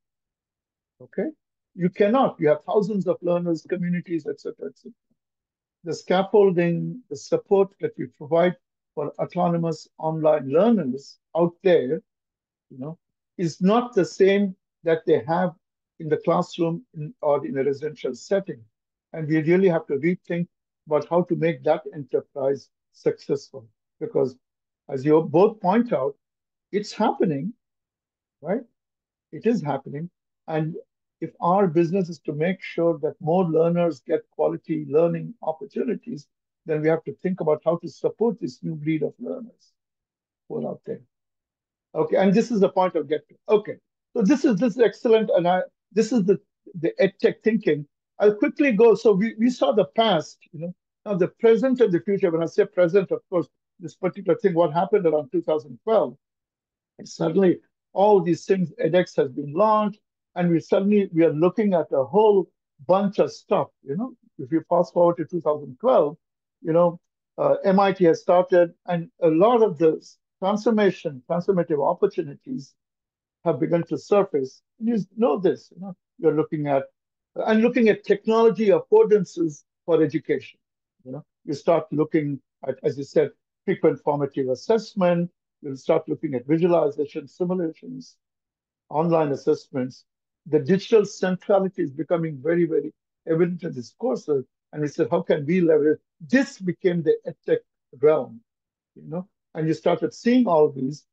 okay? You cannot, you have thousands of learners, communities, et cetera, et cetera. The scaffolding, the support that we provide for autonomous online learners out there, you know, is not the same that they have in the classroom or in a residential setting. And we really have to rethink about how to make that enterprise successful. Because as you both point out, it's happening, right? It is happening. And if our business is to make sure that more learners get quality learning opportunities, then we have to think about how to support this new breed of learners who are out there. Okay, and this is the point of get to. Okay, so this is excellent, and this is the edtech thinking. I'll quickly go. So we saw the past, you know, now the present and the future. When I say present, of course, this particular thing, what happened around 2012, and suddenly all these things, edX has been launched. And we are looking at a whole bunch of stuff, you know. If you fast forward to 2012, you know, MIT has started, and a lot of the transformative opportunities have begun to surface. And you know this, you know, you're looking at technology affordances for education. You know, you start looking at, as you said, frequent formative assessment, We'll start looking at visualization, simulations, online assessments. The digital centrality is becoming very, very evident in these courses. And we said, how can we leverage? This became the edtech realm, you know? And you started seeing all these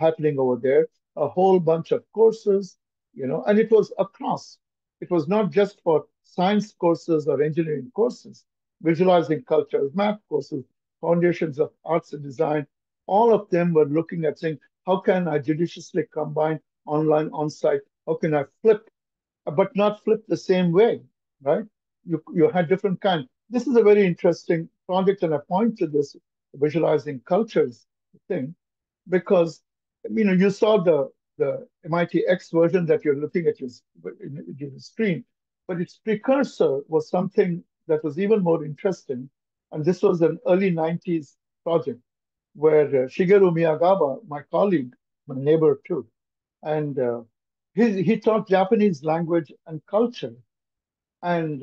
happening over there, a whole bunch of courses, you know, and it was across. It was not just for science courses or engineering courses, visualizing cultures, math courses, foundations of arts and design. All of them were looking at saying, how can I judiciously combine online, on-site? How can I flip, but not flip the same way, right? You had different kinds. This is a very interesting project, and I point to this visualizing cultures thing, because you know you saw the MITx version that you're looking at your screen, but its precursor was something that was even more interesting, and this was an early 90s project where Shigeru Miyagaba, my colleague, my neighbor too, and he taught Japanese language and culture, and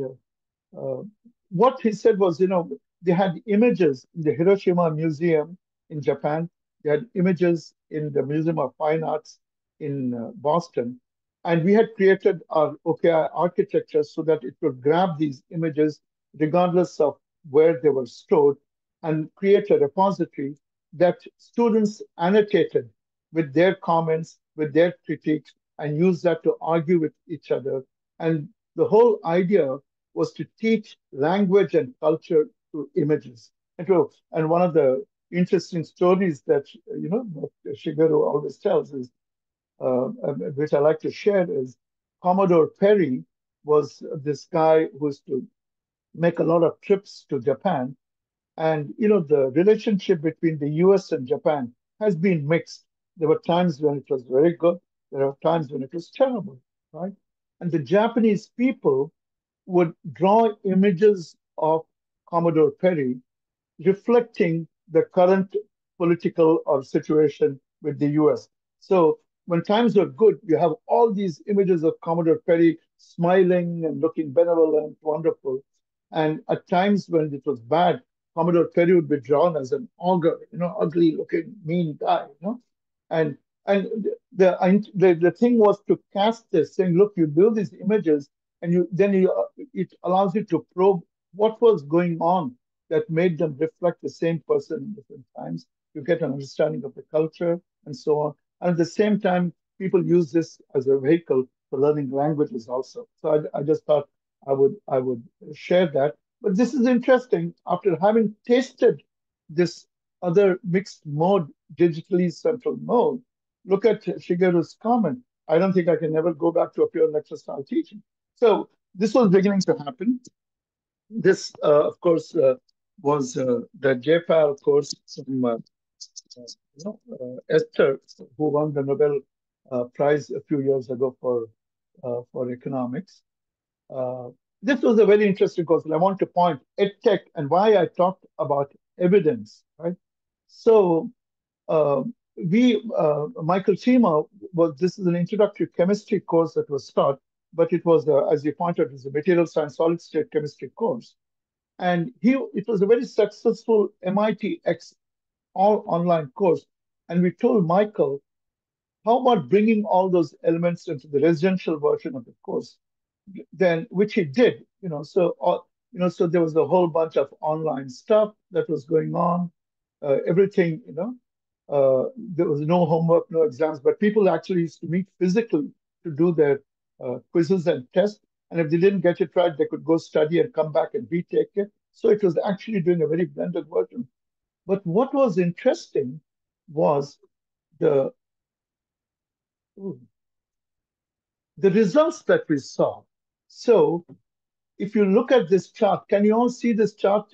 what he said was, you know, they had images in the Hiroshima Museum in Japan. They had images in the Museum of Fine Arts in Boston. And we had created our OKI architecture so that it would grab these images regardless of where they were stored and create a repository that students annotated with their comments, with their critiques, and use that to argue with each other. And the whole idea was to teach language and culture through images. And one of the interesting stories that, you know, Shigeru always tells is, which I like to share, is Commodore Perry was this guy who used to make a lot of trips to Japan. And, you know, the relationship between the US and Japan has been mixed. There were times when it was very good. There were times when it was terrible, right? And the Japanese people would draw images of Commodore Perry reflecting the current political or situation with the US. So when times are good, you have all these images of Commodore Perry smiling and looking benevolent, wonderful. And at times when it was bad, Commodore Perry would be drawn as an ogre, you know, ugly looking, mean guy, you know? And the thing was to cast this, saying, look, you build these images and it allows you to probe what was going on that made them reflect the same person in different times. You get an understanding of the culture and so on. And at the same time, people use this as a vehicle for learning languages also. So I just thought I would share that. But this is interesting. After having tasted this other mixed mode, digitally central mode, look at Shigeru's comment. I don't think I can ever go back to a pure lecture style teaching. So this was beginning to happen. This, of course, was the JPAL course from Esther, who won the Nobel Prize a few years ago for economics. This was a very interesting course, and I want to point EdTech and why I talked about evidence, right? So Michael Chima, this is an introductory chemistry course that was taught, but it was, as you pointed, it was a material science solid state chemistry course. And it was a very successful MITx all online course. And we told Michael, how about bringing all those elements into the residential version of the course? Then, which he did, you know, so there was a whole bunch of online stuff that was going on, everything, you know, there was no homework, no exams, but people actually used to meet physically to do their quizzes and tests. And if they didn't get it right, they could go study and come back and retake it. So it was actually doing a very blended version. But what was interesting was the results that we saw. So if you look at this chart, can you all see this chart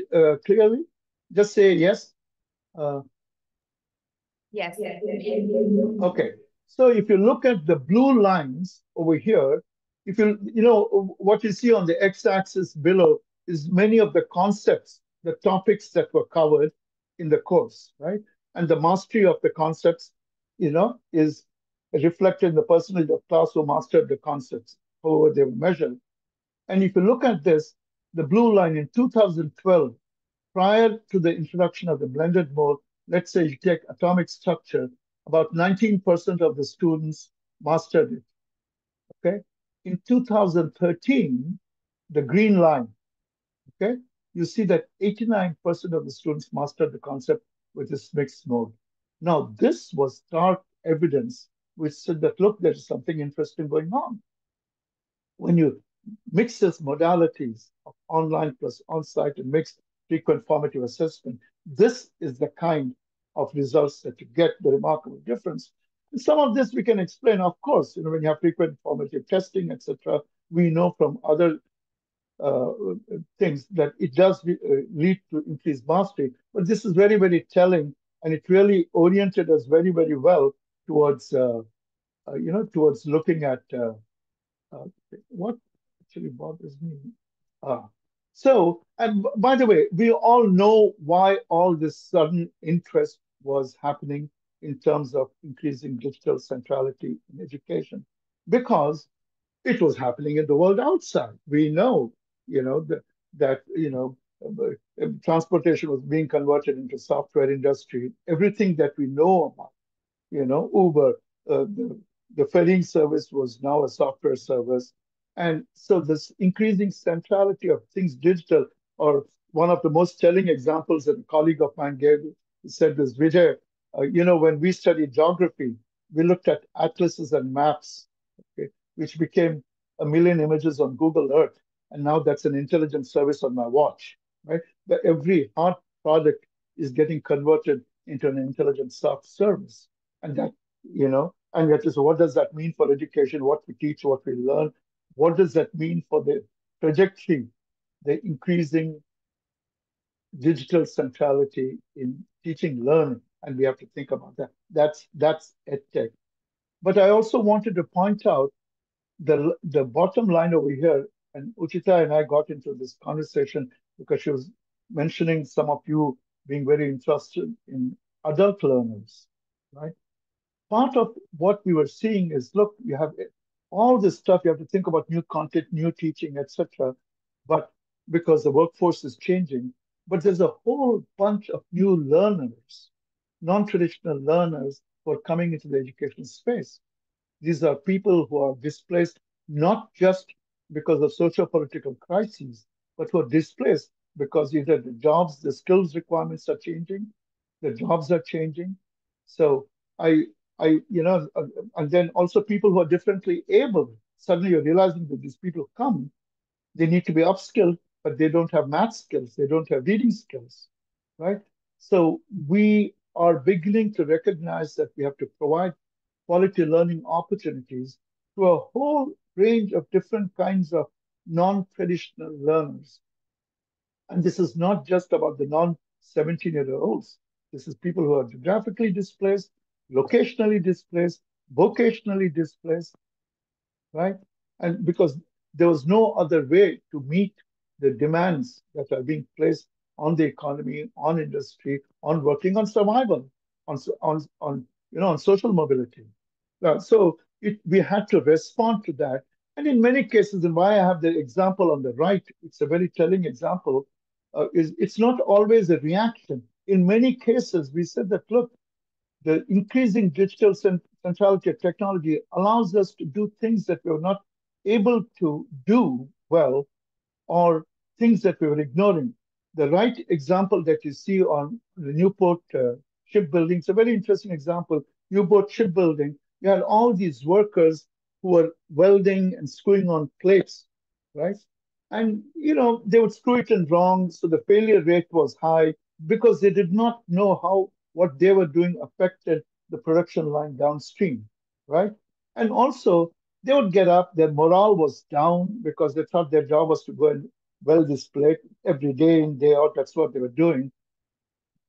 clearly? Just say yes. Yes. Okay. So if you look at the blue lines over here, if you know what you see on the x-axis below is many of the concepts, the topics that were covered in the course, right? And the mastery of the concepts, you know, is reflected in the percentage of class who mastered the concepts, however they were measured. And if you look at this, the blue line in 2012, prior to the introduction of the blended mode, let's say you take atomic structure, about 19% of the students mastered it, okay? In 2013, the green line, okay? You see that 89% of the students mastered the concept with this mixed mode. Now, this was stark evidence which said that, look, there is something interesting going on. When you mix these modalities of online plus on-site and mixed frequent formative assessment, this is the kind of results that you get, the remarkable difference. And some of this we can explain, of course, you know, when you have frequent formative testing, etc. We know from other things that it does lead to increased mastery. But this is very, very telling, and it really oriented us very, very well towards, you know, towards looking at what actually bothers me. So, and by the way, we all know why all this sudden interest was happening in terms of increasing digital centrality in education, because it was happening in the world outside. We know, you know, that you know, transportation was being converted into software industry. Everything that we know about, you know, Uber, the ferrying service was now a software service. And so this increasing centrality of things digital, or one of the most telling examples that a colleague of mine gave, said this, Vijay, you know, when we studied geography, we looked at atlases and maps, okay, which became a million images on Google Earth. And now that's an intelligent service on my watch, right? But every hard product is getting converted into an intelligent soft service. And that, you know, and yet, so what does that mean for education, what we teach, what we learn? What does that mean for the trajectory, the increasing digital centrality in teaching, learning? And we have to think about that. That's EdTech. But I also wanted to point out the bottom line over here, and Uchita and I got into this conversation because she was mentioning some of you being very interested in adult learners, right? Part of what we were seeing is, look, you have all this stuff, you have to think about new content, new teaching, etc. But because the workforce is changing, but there's a whole bunch of new learners, non-traditional learners who are coming into the educational space. These are people who are displaced, not just because of socio-political crises, but who are displaced because either the jobs, the skills requirements are changing, the jobs are changing. So I, you know, and then also people who are differently able, suddenly you're realizing that these people come, they need to be upskilled, but they don't have math skills, they don't have reading skills, right? So we are beginning to recognize that we have to provide quality learning opportunities to a whole range of different kinds of non-traditional learners. And this is not just about the non-17-year-olds. This is people who are geographically displaced, locationally displaced, vocationally displaced, right? And because there was no other way to meet the demands that are being placed on the economy, on industry, on working, on survival, on you know, on social mobility. So we had to respond to that. And in many cases, and why I have the example on the right, it's a very telling example, is it's not always a reaction. In many cases, we said that, look, the increasing digital centrality of technology allows us to do things that we were not able to do well, or things that we were ignoring. The right example that you see on the Newport shipbuilding, it's a very interesting example, U-boat shipbuilding. You had all these workers who were welding and screwing on plates, right? And, you know, they would screw it in wrong, so the failure rate was high because they did not know how what they were doing affected the production line downstream, right? And also, they would get up, their morale was down because they thought their job was to go and weld this plate every day in, day out, that's what they were doing.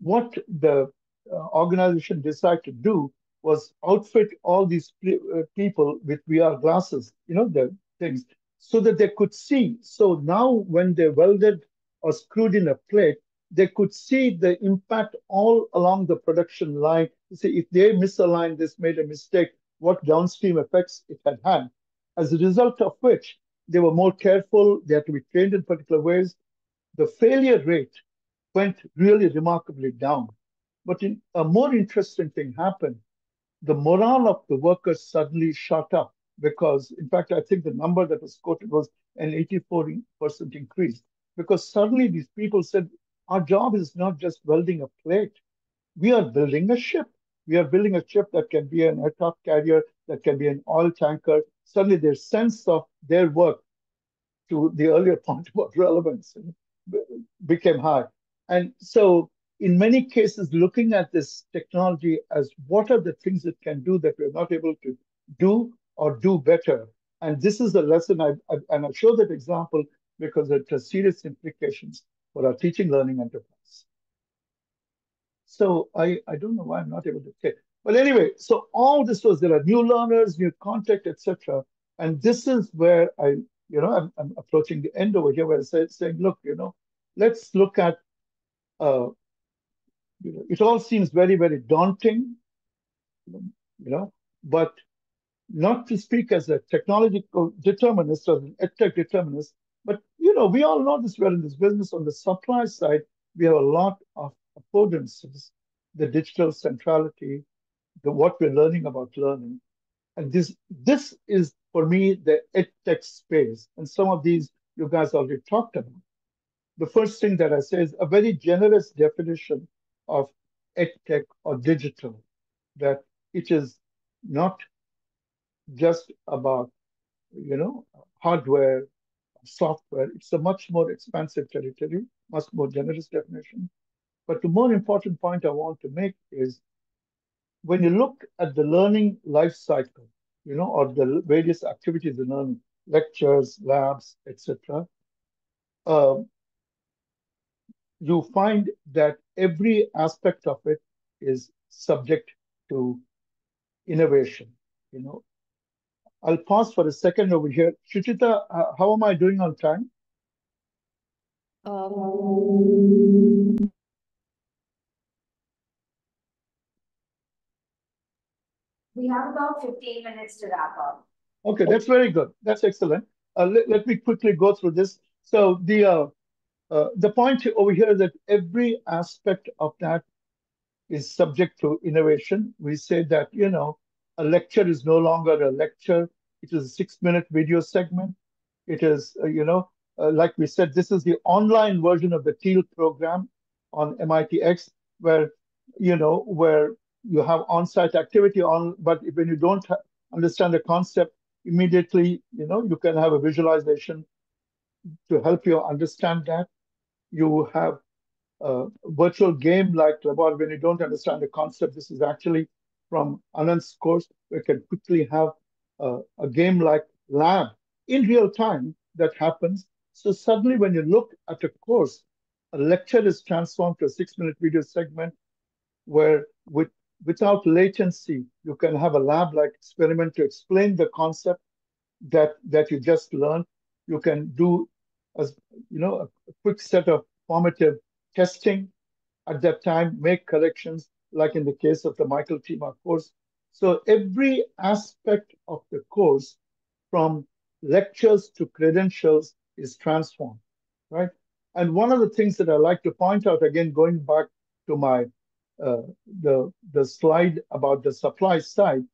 What the organization decided to do was outfit all these people with VR glasses, you know, the things, so that they could see. So now when they welded or screwed in a plate, they could see the impact all along the production line. You see, if they misaligned this, made a mistake, what downstream effects it had had. As a result of which, they were more careful. They had to be trained in particular ways. The failure rate went really remarkably down. But a more interesting thing happened. The morale of the workers suddenly shot up because, in fact, I think the number that was quoted was an 84% increase, because suddenly these people said, our job is not just welding a plate. We are building a ship. We are building a ship that can be an aircraft carrier, that can be an oil tanker. Suddenly their sense of their work, to the earlier point about relevance, became high. And so in many cases, looking at this technology as what are the things it can do that we're not able to do or do better. And this is a lesson, and I show that example because it has serious implications for our teaching learning enterprise. So I don't know why I'm not able to get. But anyway, so all this was, there are new learners, new content, etc. And this is where I'm approaching the end over here, where I saying, look, let's look at, it all seems very, very daunting, but not to speak as a technological determinist or an edtech determinist, but, we all know this, we're in this business on the supply side, we have a lot of affordances, the digital centrality, what we're learning about learning. And this is, for me, the edtech space. And some of these you guys already talked about. The first thing that I say is a very generous definition of edtech or digital, that it is not just about, hardware, software. It's a much more expansive territory, much more generous definition. But the more important point I want to make is when you look at the learning life cycle, or the various activities in learning, lectures, labs, etc., you find that every aspect of it is subject to innovation. I'll pause for a second over here. Uchita, how am I doing on time? We have about 15 minutes to wrap up. Okay, that's very good. That's excellent. Let me quickly go through this. So the point over here that every aspect of that is subject to innovation. We say that, a lecture is no longer a lecture. It is a 6-minute video segment. It is, like we said, this is the online version of the TEAL program on MITx, where, where you have on-site activity but when you don't understand the concept, immediately, you can have a visualization to help you understand that. You have a virtual game like Labor. When you don't understand the concept, this is actually from Anand's course, we can quickly have a game like Lab in real time that happens. So suddenly when you look at a course, a lecture is transformed to a 6-minute video segment where without latency, you can have a lab-like experiment to explain the concept that you just learned. You can do, a quick set of formative testing at that time, make corrections, like in the case of the Michael Tima course. So every aspect of the course, from lectures to credentials, is transformed, right? And one of the things that I like to point out, again, going back to my the slide about the supply side,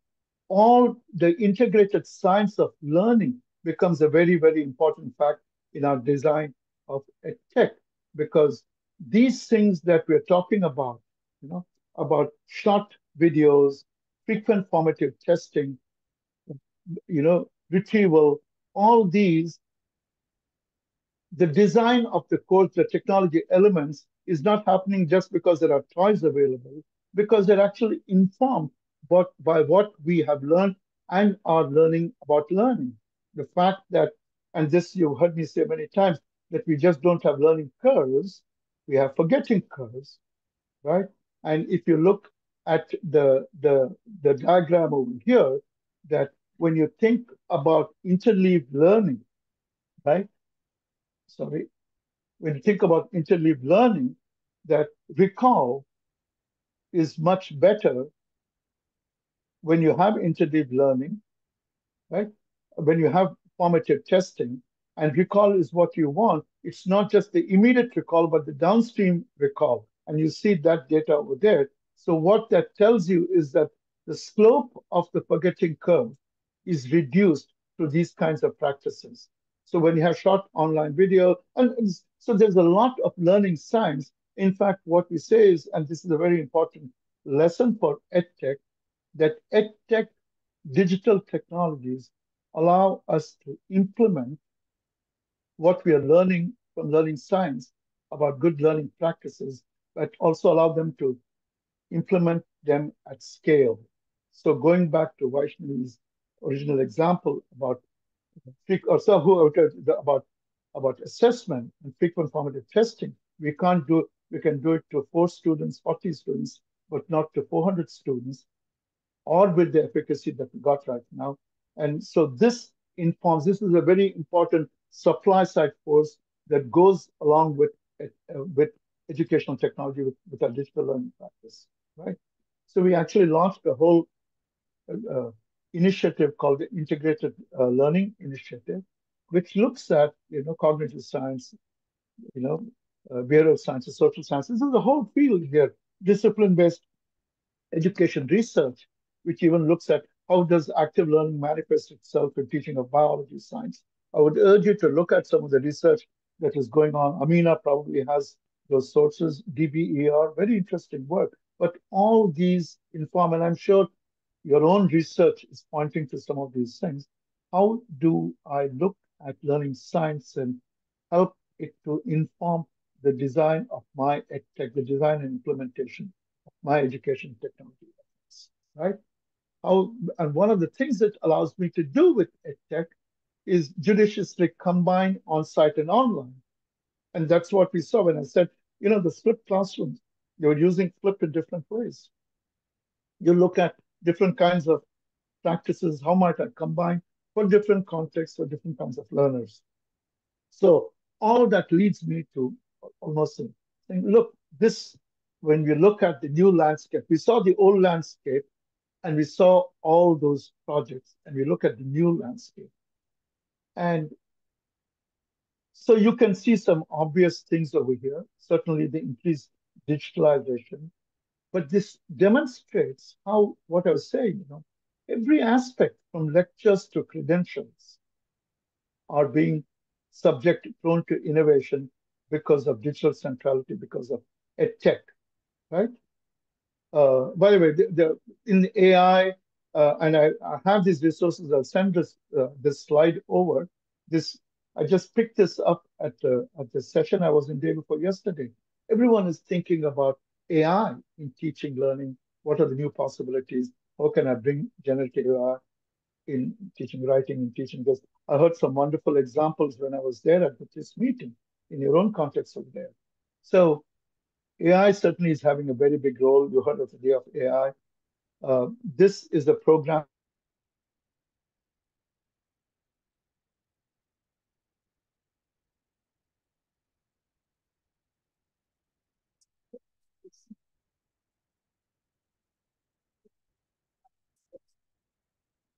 all the integrated science of learning becomes a very, very important fact in our design of edtech, because these things that we're talking about, about short videos, frequent formative testing, retrieval, all these, the design of the course, the technology elements, is not happening just because there are toys available, because they're actually informed by what we have learned and are learning about learning. The fact that, and this you've heard me say many times, that we just don't have learning curves, we have forgetting curves, right? And if you look at the diagram over here, that when you think about interleaved learning, right? Sorry. When you think about interleaved learning, that recall is much better when you have interleaved learning, right? When you have formative testing, and recall is what you want. It's not just the immediate recall, but the downstream recall. And you see that data over there. So what that tells you is that the slope of the forgetting curve is reduced through these kinds of practices. So when you have short online video, and so there's a lot of learning science. In fact, what we say is, and this is a very important lesson for EdTech, that EdTech digital technologies allow us to implement what we are learning from learning science about good learning practices, but also allow them to implement them at scale. So going back to Vaishnavi's original example about assessment and frequent formative testing, we can do it to 4 students, 40 students, but not to 400 students, or with the efficacy that we got right now. And so this informs, this is a very important supply side force that goes along with educational technology, with our digital learning practice, right? So we actually launched a whole initiative called the Integrated Learning Initiative, which looks at, you know, cognitive science, you know, behavioral sciences, social sciences. This is a whole field here, discipline-based education research, which even looks at how does active learning manifest itself in teaching of biology science. I would urge you to look at some of the research that is going on. Amina probably has those sources, DBER, very interesting work. But all these inform, and I'm sure your own research is pointing to some of these things. How do I look at learning science and help it to inform the design of my EdTech, the design and implementation of my education technology, right? And one of the things that allows me to do with EdTech is judiciously combine on-site and online. And that's what we saw when I said, you know, the flipped classrooms, they were using flipped in different ways. You look at different kinds of practices, how might I combine for different contexts, for different kinds of learners. So all that leads me to almost saying, look, this, when we look at the new landscape, we saw the old landscape and we saw all those projects, and we look at the new landscape. And so you can see some obvious things over here, certainly the increased digitalization, but this demonstrates how, what I was saying, you know, every aspect from lectures to credentials are being subject, prone to innovation because of digital centrality, because of EdTech, right? By the way, in AI, and I have these resources, I'll send this, this slide over. This, I just picked this up at the session I was in day before yesterday. Everyone is thinking about AI in teaching, learning. What are the new possibilities? How can I bring generative AI in teaching writing and teaching this? I heard some wonderful examples when I was there at this meeting in your own context over there. So AI certainly is having a very big role. You heard of the Day of AI. This is the program. I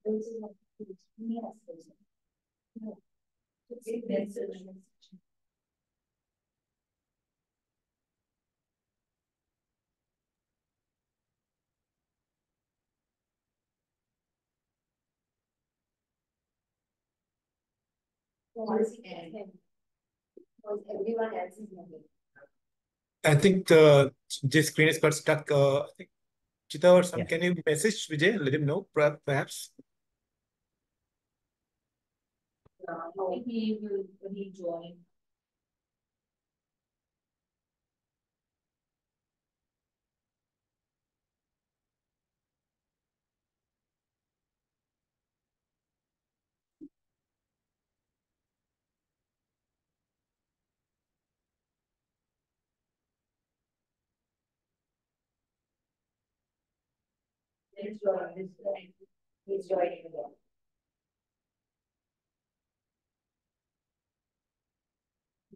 think this screen is got stuck. I think Chita or some, yeah. Can you message Vijay? Let him know, perhaps. He will rejoin. He's joining again.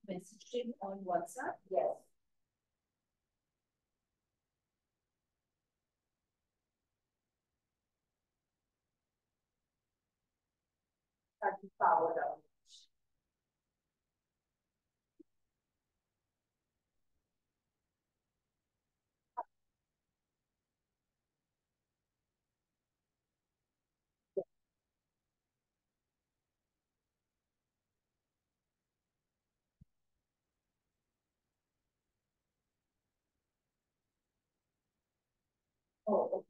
Messaged him on WhatsApp? Yes. That's powered up. Oh, okay.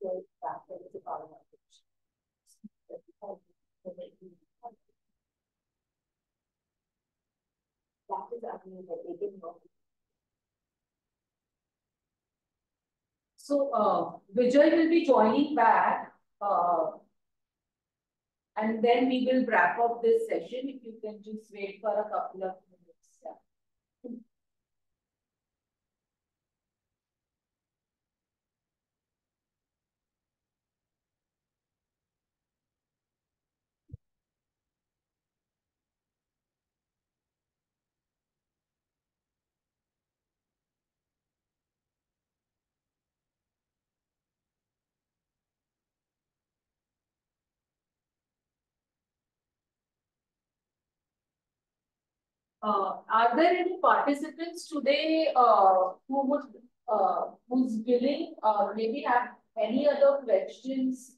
So back into the bottom language. That is happening that they didn't work. So Vijay will be joining back and then we will wrap up this session. If you can just wait for a couple of minutes. Yeah. Are there any participants today who would who's willing or maybe have any other questions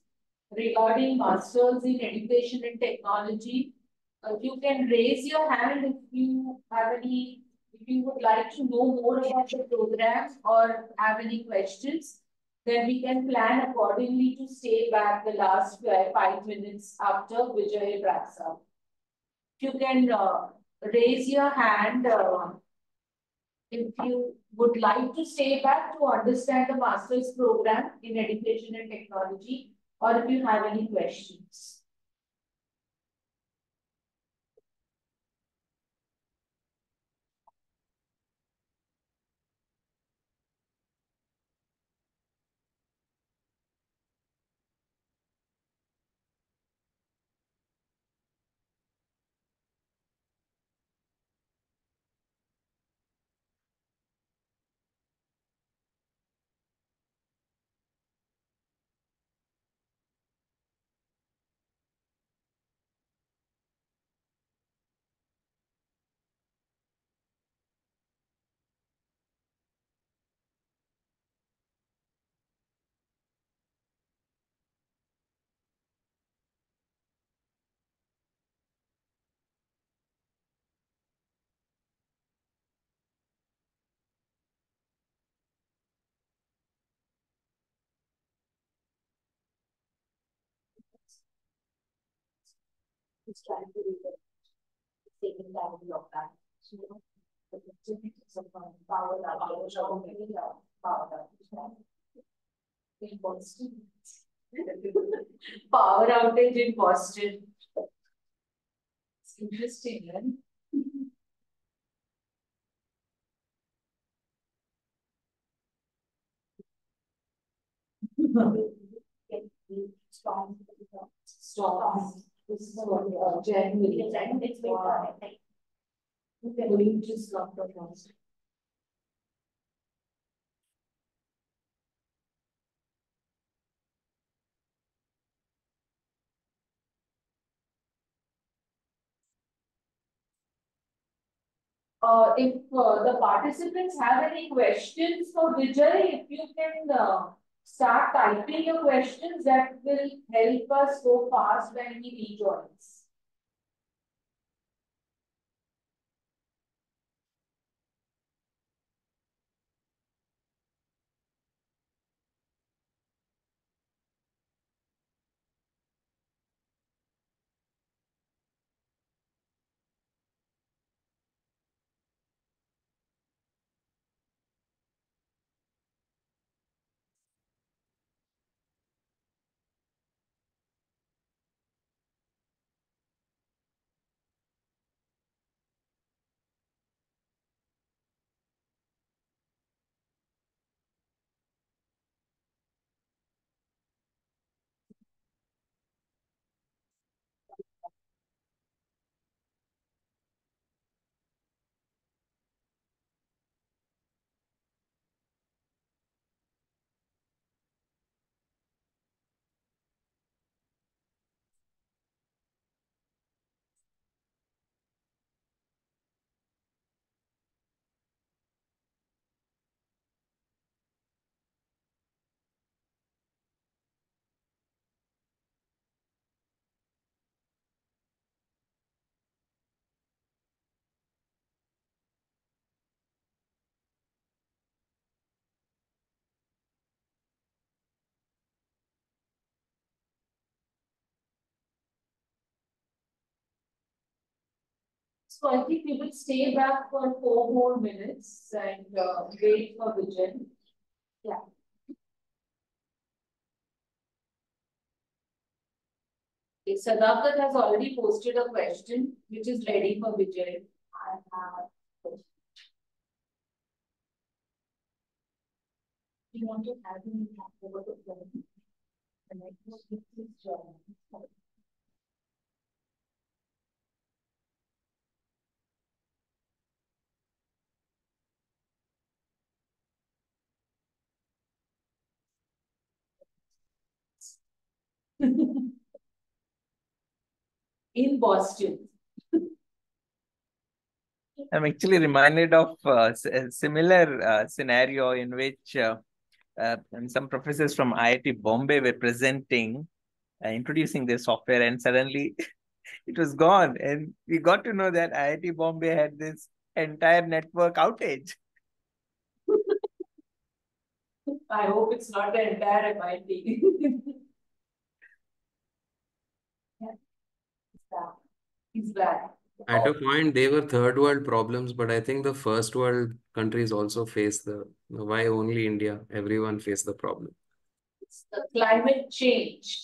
regarding masters in education and technology? You can raise your hand if you have any, if you would like to know more about the program or have any questions. Then we can plan accordingly to stay back the last 5 minutes after Vijay wraps up. You can raise your hand if you would like to stay back to understand the master's program in education and technology, or if you have any questions. He's trying to do it. It's taking time to lock that. So, you know, the activities of power that in Boston. Power outage in Boston. It's interesting, man. Storms. This is what January. It's very hard, I think. You just got the first. If the participants have any questions for Vijay, if you can start typing your questions, that will help us go fast when he rejoins. So I think we will stay back for 4 more minutes and wait for Vijay. Yeah. Okay, Sadaqat has already posted a question which is ready for Vijay. I have a question. You want to have him talk over the phone? And I will give this job. In Boston. I'm actually reminded of a similar scenario in which some professors from IIT Bombay were presenting, introducing their software, and suddenly it was gone. And we got to know that IIT Bombay had this entire network outage. I hope it's not the entire MIT. He's back. At a point, they were third world problems, but I think the first world countries also face the, why only India? Everyone faced the problem. It's the climate change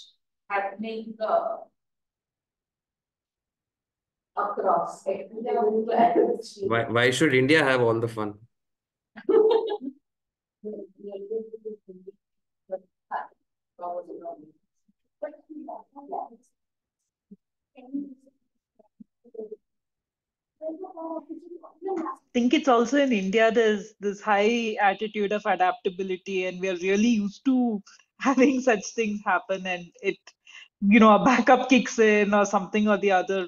happening across. Why should India have all the fun? I think it's also in India, there's this high attitude of adaptability, and we are really used to having such things happen, and it, you know, a backup kicks in or something or the other,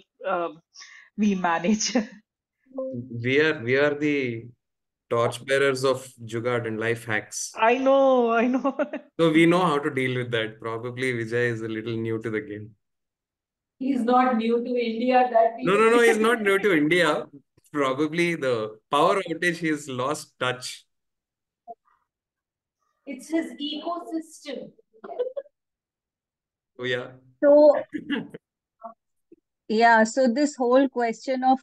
we manage. We are the torchbearers of Jugaad and life hacks. I know. So we know how to deal with that. Probably Vijay is a little new to the game. He's not new to India. No, he's not new to India. Probably the power outage, he's lost touch. It's his ecosystem. Oh, yeah. So, yeah, so this whole question of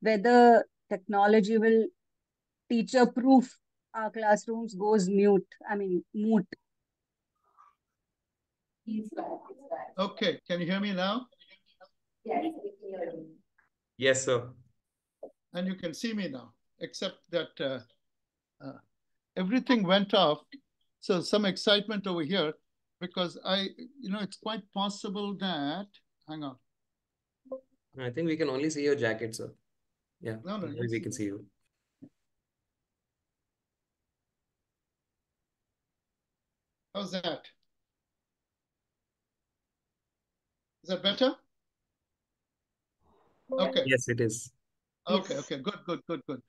whether technology will teacher-proof our classrooms goes moot. Okay, can you hear me now? Yes, yes, sir. And you can see me now, except that everything went off. So some excitement over here because it's quite possible that, hang on. I think we can only see your jacket, sir. Yeah, no, we can see you. How's that? Is that better? Okay. Yes, it is. Okay. Yes. Okay. Good.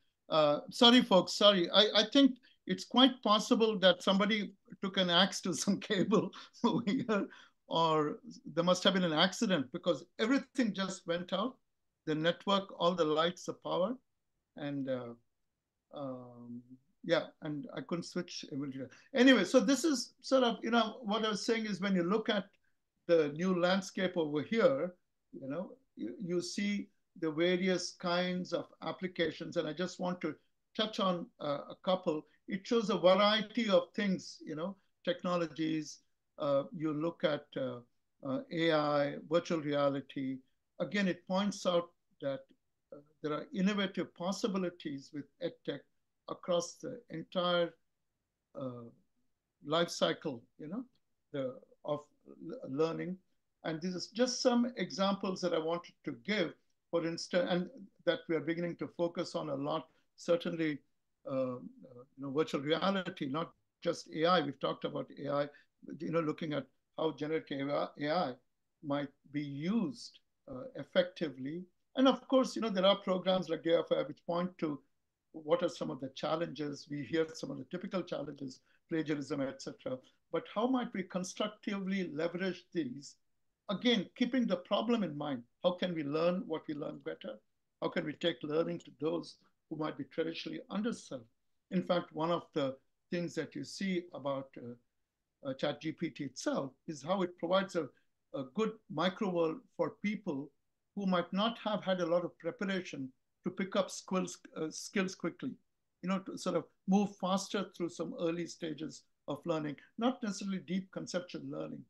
Sorry, folks. Sorry. I think it's quite possible that somebody took an axe to some cable over here, or there must have been an accident because everything just went out. The network, all the lights, the power, and and I couldn't switch. Anyway, so this is sort of, what I was saying is when you look at the new landscape over here, you see the various kinds of applications, and I just want to touch on a couple. It shows a variety of things, technologies. You look at AI, virtual reality. Again, it points out that there are innovative possibilities with EdTech across the entire life cycle, of learning. And this is just some examples that I wanted to give, for instance, and that we are beginning to focus on a lot, certainly virtual reality, not just AI. We've talked about AI, looking at how generative AI might be used effectively. And of course, there are programs like GAFI which point to what are some of the challenges. We hear some of the typical challenges, plagiarism, etc. But how might we constructively leverage these? Again, keeping the problem in mind, how can we learn what we learn better? How can we take learning to those who might be traditionally underserved? In fact, one of the things that you see about ChatGPT itself is how it provides a good micro world for people who might not have had a lot of preparation to pick up skills quickly, you know, to sort of move faster through some early stages of learning, not necessarily deep conceptual learning,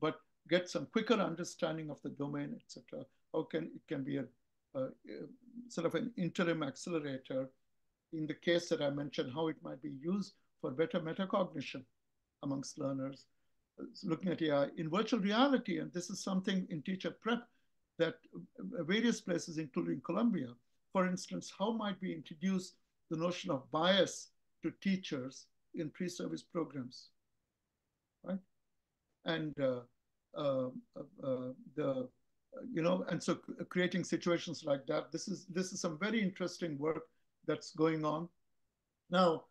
but get some quicker understanding of the domain, etc. How can it can be a sort of an interim accelerator in the case that I mentioned, how it might be used for better metacognition amongst learners, looking at AI in virtual reality. And this is something in teacher prep that various places, including Columbia, for instance, how might we introduce the notion of bias to teachers in pre-service programs, right? And you know, and so creating situations like that. This is some very interesting work that's going on now.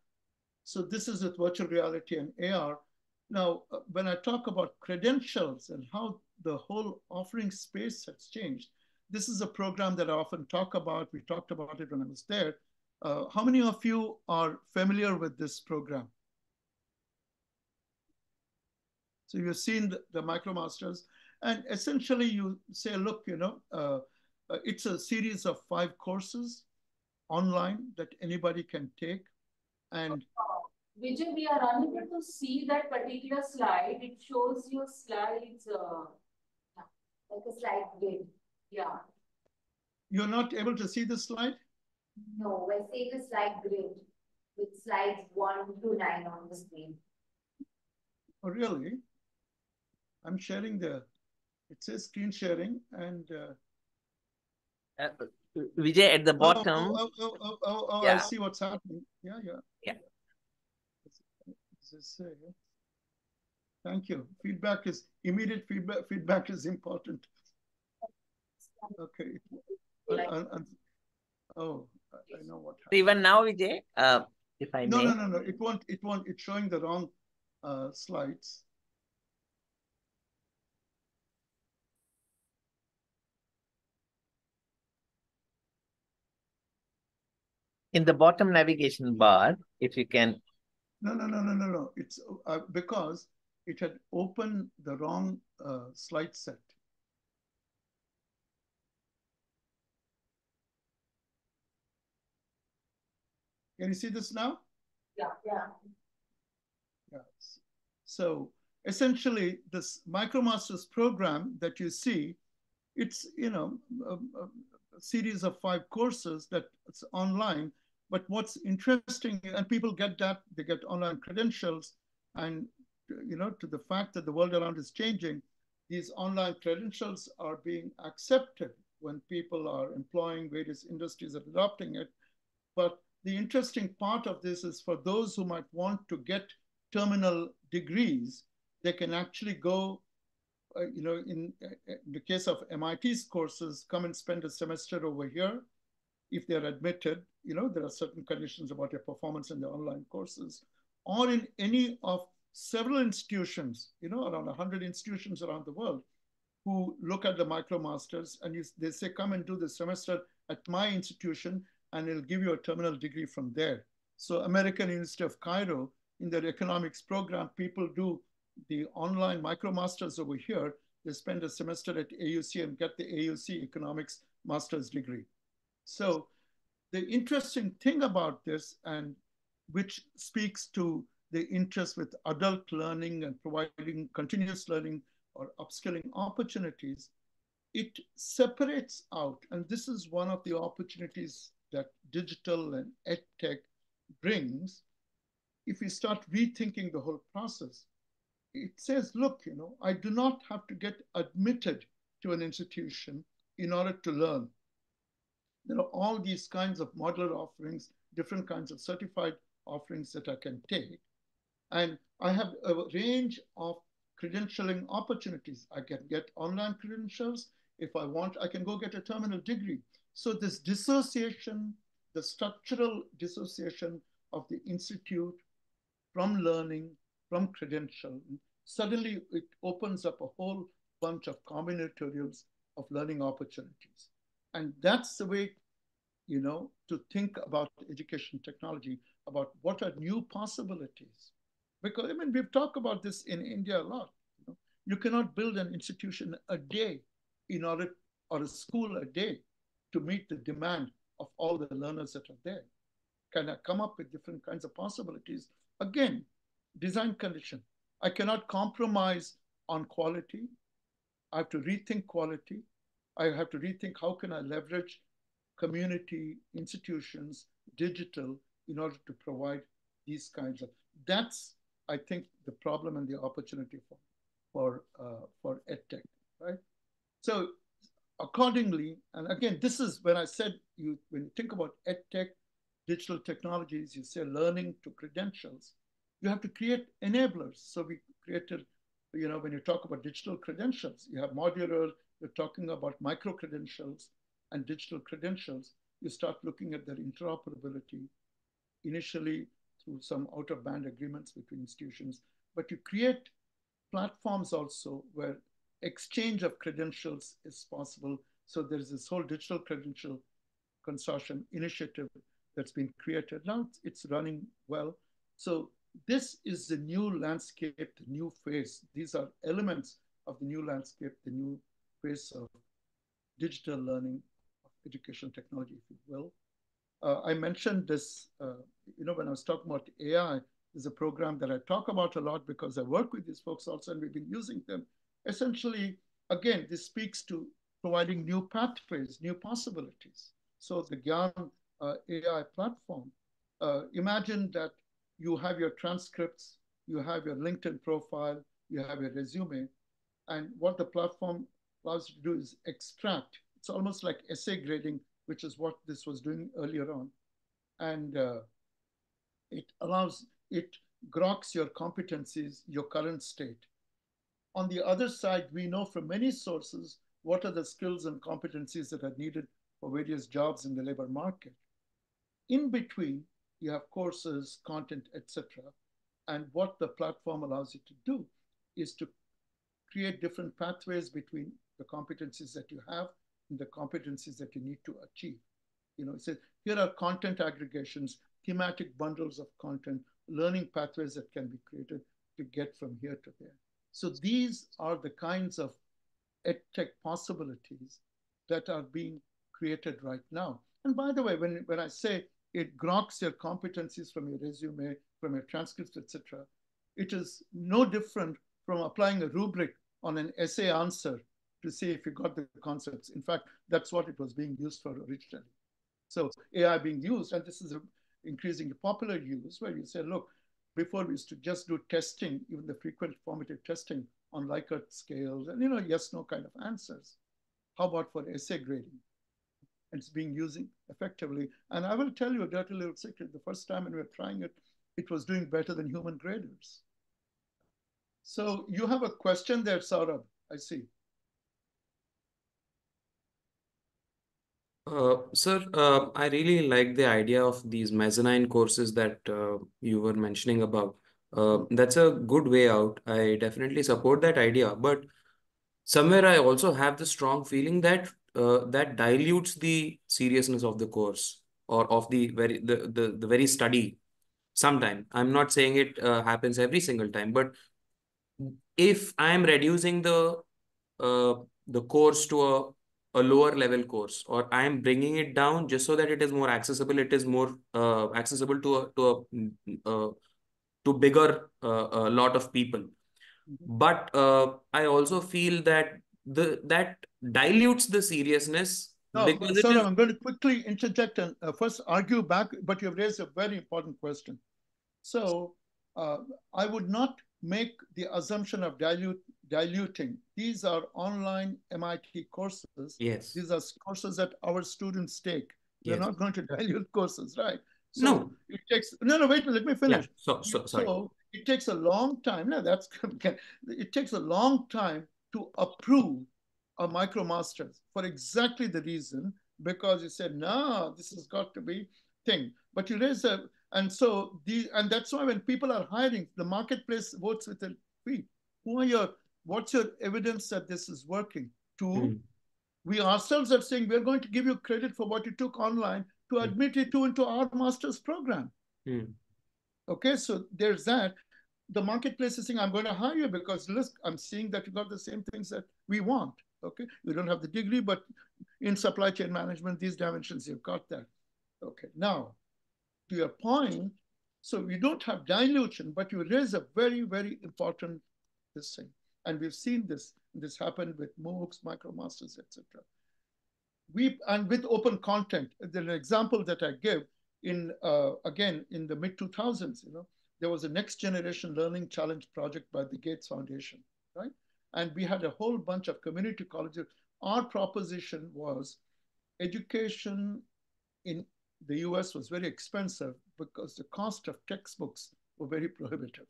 So this is with virtual reality and AR. Now, when I talk about credentials and how the whole offering space has changed, this is a program that I often talk about. We talked about it when I was there. How many of you are familiar with this program? So you've seen the MicroMasters, and essentially you say, look, you know, it's a series of 5 courses online that anybody can take. And Vijay, we are unable to see that particular slide. It shows you slides, like a slide grid. Yeah. You're not able to see the slide? No, we're seeing a slide grid with slides 1 to 9 on the screen. Oh, really? I'm sharing the, it says screen sharing and. Vijay, at the bottom. Oh, yeah. I see what's happening. Yeah. Thank you. Feedback is immediate. Feedback is important. Okay. I know what happened. Even now, Vijay, if I may. No. It won't. It's showing the wrong slides. In the bottom navigation bar, if you can. No. It's because it had opened the wrong slide set. Can you see this now? Yeah. So essentially, this MicroMasters program that you see, it's, you know, a series of 5 courses that's online. But what's interesting, and people get that, they get online credentials, and you know, to the fact that the world around is changing, these online credentials are being accepted when people are employing, various industries are adopting it. But the interesting part of this is for those who might want to get terminal degrees, they can actually go, you know, in the case of MIT's courses, come and spend a semester over here. If they're admitted, you know, there are certain conditions about your performance in the online courses, or in any of several institutions, you know, around 100 institutions around the world who look at the MicroMasters and they say, come and do the semester at my institution and it'll give you a terminal degree from there. So American University of Cairo, in their economics program, people do the online MicroMasters over here. They spend a semester at AUC and get the AUC economics master's degree. So the interesting thing about this, and which speaks to the interest with adult learning and providing continuous learning or upskilling opportunities, it separates out. And this is one of the opportunities that digital and edtech brings. If we start rethinking the whole process, it says, look, you know, I do not have to get admitted to an institution in order to learn. There are all these kinds of modular offerings, different kinds of certified offerings that I can take. And I have a range of credentialing opportunities. I can get online credentials. If I want, I can go get a terminal degree. So this dissociation, the structural dissociation of the institute from learning, from credential, suddenly it opens up a whole bunch of combinatorials of learning opportunities. And that's the way, you know, to think about education technology, about what are new possibilities. Because, I mean, we've talked about this in India a lot. You know? You cannot build an institution a day in order, or a school a day to meet the demand of all the learners that are there, can I come up with different kinds of possibilities? Again, design condition. I cannot compromise on quality. I have to rethink quality. I have to rethink how can I leverage community, institutions, digital, in order to provide these kinds of, that's, I think, the problem and the opportunity for EdTech, right? So accordingly, and again, this is when I said, when you think about EdTech, digital technologies, you say learning to credentials, you have to create enablers. So we created, you know, when you talk about digital credentials, you have modular, you're talking about micro-credentials and digital credentials, you start looking at their interoperability, initially through some out-of-band agreements between institutions, but you create platforms also where exchange of credentials is possible. So there's this whole digital credential consortium initiative that's been created. Now it's running well. So this is the new landscape, the new phase. These are elements of the new landscape, the new phase of digital learning, of educational technology, if you will. I mentioned this, you know, when I was talking about AI, there's a program that I talk about a lot because I work with these folks also, and we've been using them. Essentially, again, this speaks to providing new pathways, new possibilities. So the Gyan AI platform, imagine that you have your transcripts, you have your LinkedIn profile, you have your resume, and what the platform allows you to do is extract. It's almost like essay grading, which is what this was doing earlier on. And it groks your competencies, your current state. On the other side, we know from many sources, what are the skills and competencies that are needed for various jobs in the labor market. In between, you have courses, content, etc. And what the platform allows you to do is to create different pathways between the competencies that you have and the competencies that you need to achieve. You know, it says, here are content aggregations, thematic bundles of content, learning pathways that can be created to get from here to there. So these are the kinds of EdTech possibilities that are being created right now. And by the way, when I say it groks your competencies from your resume, from your transcripts, etc., it is no different from applying a rubric on an essay answer to see if you got the concepts. In fact, that's what it was being used for originally. So AI being used, and this is increasingly popular use, where you say, look, before we used to just do testing, even the frequent formative testing on Likert scales, and you know, yes, no kind of answers. How about for essay grading? And it's being used effectively. And I will tell you a dirty little secret. The first time when we were trying it, it was doing better than human graders. So you have a question there, Saurabh, I see. Sir, I really like the idea of these mezzanine courses that you were mentioning about. That's a good way out. I definitely support that idea. But somewhere I also have the strong feeling that that dilutes the seriousness of the course or of the very study. Sometime. I'm not saying it happens every single time, but if I'm reducing the course to a lower level course, or I'm bringing it down just so that it is more accessible. It is more accessible to bigger a lot of people. Mm-hmm. But I also feel that that dilutes the seriousness. No, sorry, I'm going to quickly interject and first argue back. But you've raised a very important question. So I would not make the assumption of diluting. These are online MIT courses. Yes. These are courses that our students take. Yes. They're not going to dilute courses, right? So no. It takes, no, wait, let me finish. Yeah. Sorry. So it takes a long time. No, that's, it takes a long time to approve a MicroMasters for exactly the reason, because you said, no, this has got to be thing. But you raise a, and so, and that's why when people are hiring, the marketplace votes with their feet. Who are your, what's your evidence that this is working? Two, we ourselves are saying, we're going to give you credit for what you took online to admit you to into our master's program. Okay, so there's that. The marketplace is saying, I'm going to hire you because look, I'm seeing that you got the same things that we want. Okay, you don't have the degree, but in supply chain management, these dimensions, you've got that. Okay, now to your point, so you don't have dilution, but you raise a very, very important this thing. And we've seen this happen with MOOCs, MicroMasters, etc. And with open content, the example that I give in, again, in the mid 2000s, you know, there was a next generation learning challenge project by the Gates Foundation, right? And we had a whole bunch of community colleges. Our proposition was education in the US was very expensive because the cost of textbooks were very prohibitive,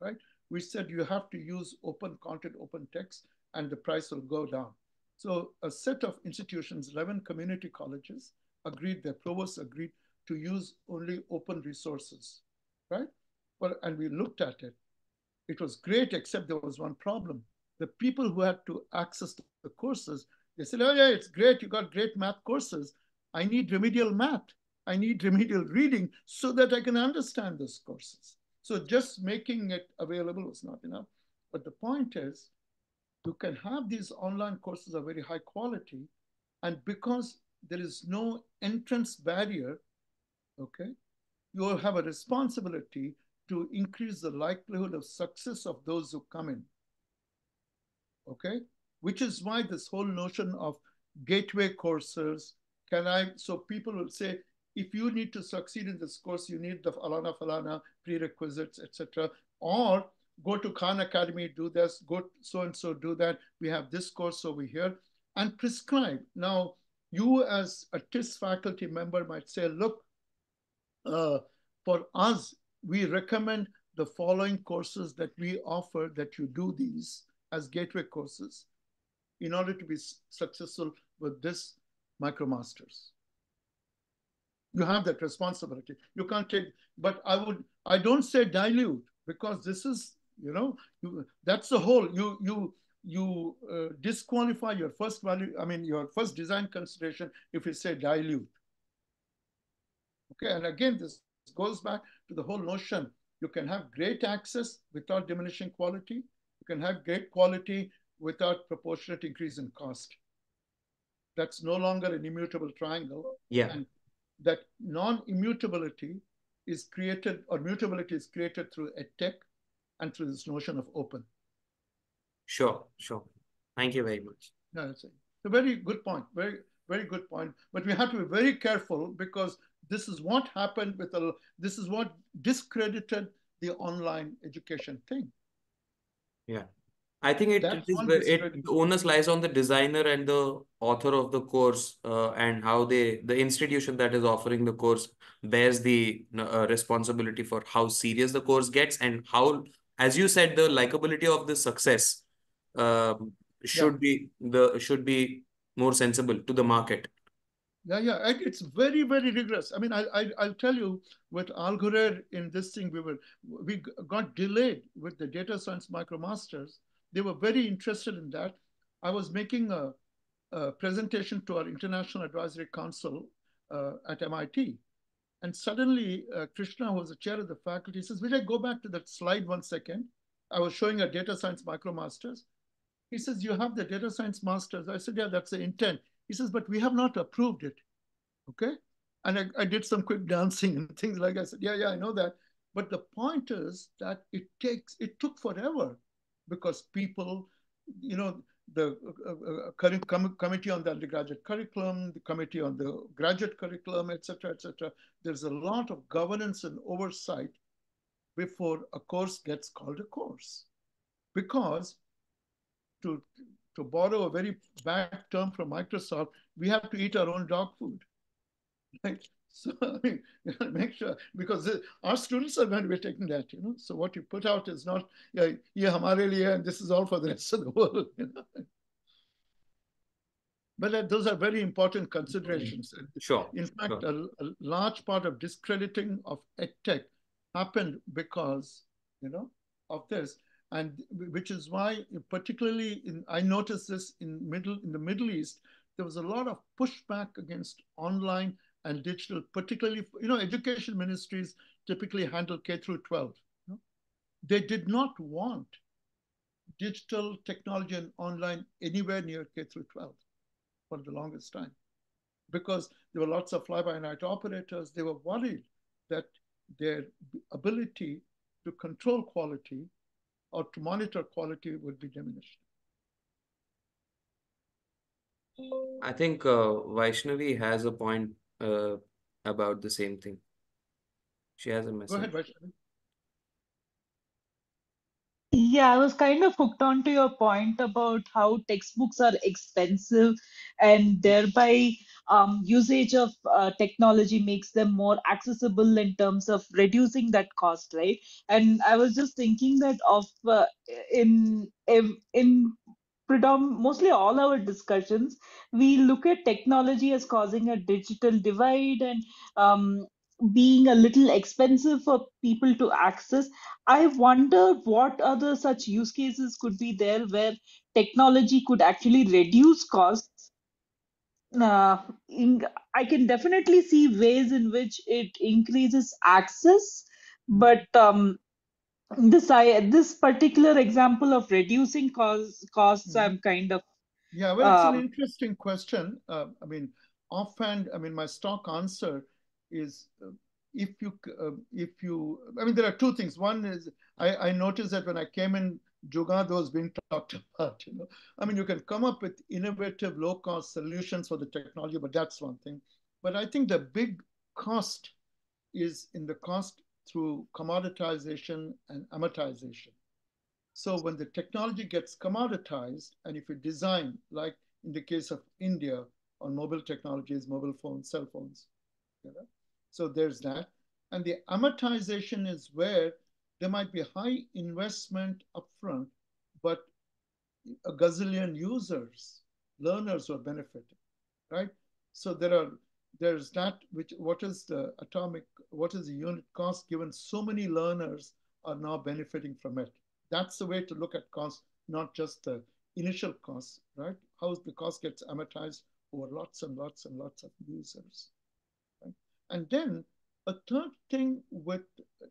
right? We said you have to use open content, open text, and the price will go down. So a set of institutions, 11 community colleges agreed, their provosts agreed to use only open resources, right? Well, and we looked at it. It was great, except there was one problem. The people who had to access the courses, they said, oh yeah, it's great, you got great math courses. I need remedial math. I need remedial reading so that I can understand those courses. So just making it available was not enough. But the point is, you can have these online courses of very high quality, and because there is no entrance barrier, okay, you will have a responsibility to increase the likelihood of success of those who come in, okay? Which is why this whole notion of gateway courses, so people will say, if you need to succeed in this course, you need the Alana Falana prerequisites, etc. Or go to Khan Academy, do this, go so-and-so, do that. We have this course over here and prescribe. Now, you as a TIS faculty member might say, look, for us, we recommend the following courses that we offer, that you do these as gateway courses in order to be successful with this MicroMasters. You have that responsibility. You can't take, but I don't say dilute, because this is, you know, that's the whole, you disqualify your first value, I mean, your first design consideration if you say dilute. Okay, and again, this goes back to the whole notion. You can have great access without diminishing quality. You can have great quality without proportionate increase in cost. That's no longer an immutable triangle. Yeah. And that non-immutability is created, or mutability is created through EdTech and through this notion of open. Sure, sure. Thank you very much. No, that's it. It's a very good point. Very, very good point. But we have to be very careful, because this is what happened with the, this is what discredited the online education thing. Yeah. I think the onus lies on the designer and the author of the course, and how the institution that is offering the course bears the responsibility for how serious the course gets, and how, as you said, the likability of the success should be more sensible to the market. Yeah, yeah, and it's very, very rigorous. I mean, I'll tell you, with Algurer in this thing, we got delayed with the data science MicroMasters. They were very interested in that. I was making a presentation to our International Advisory Council at MIT. And suddenly, Krishna, who was the chair of the faculty, says, will I go back to that slide 1 second? I was showing a data science MicroMasters. He says, you have the data science masters. I said, yeah, that's the intent. He says, but we have not approved it, okay? And I did some quick dancing and things like that. I said, yeah, yeah, I know that. But the point is that it took forever, because people, you know, the committee on the undergraduate curriculum, the committee on the graduate curriculum, et cetera, et cetera. There's a lot of governance and oversight before a course gets called a course. Because to borrow a very bad term from Microsoft, we have to eat our own dog food, right? So I mean, you gotta make sure, because our students are going to be taking that, you know. So what you put out is not, yeah, and this is all for the rest of the world, you know? But those are very important considerations. Sure. In fact, sure. A large part of discrediting of EdTech happened because, you know, of this, and which is why, particularly I noticed this in the Middle East, there was a lot of pushback against online and digital, particularly, you know, education ministries typically handle K through 12. You know? They did not want digital technology and online anywhere near K through 12. for the longest time because there were lots of fly-by-night operators. They were worried that their ability to control quality or to monitor quality would be diminished. I think Vaishnavi has a point about the same thing. She has a message. Go ahead, Vaishnavi. Yeah, I was kind of hooked on to your point about how textbooks are expensive and thereby usage of technology makes them more accessible in terms of reducing that cost, right? And I was just thinking that of in mostly all our discussions, we look at technology as causing a digital divide and being a little expensive for people to access. I wonder what other such use cases could be there where technology could actually reduce costs. I can definitely see ways in which it increases access, but this particular example of reducing costs, I'm kind of... Yeah, well, it's an interesting question. I mean, offhand, I mean, my stock answer is I mean, there are two things. One is I noticed that when I came in, Jugado was being talked about, you know. I mean, you can come up with innovative, low-cost solutions for the technology, but that's one thing. But I think the big cost is in the cost through commoditization and amortization. So when the technology gets commoditized, and if you design, like in the case of India, on mobile technologies, mobile phones, cell phones, you know, so there's that. And the amortization is where there might be high investment upfront, but a gazillion users, learners are benefiting, right? So there's that, which what is the unit cost given so many learners are now benefiting from it. That's the way to look at cost, not just the initial cost, right? How the cost gets amortized over lots and lots and lots of users. Right? And then a third thing with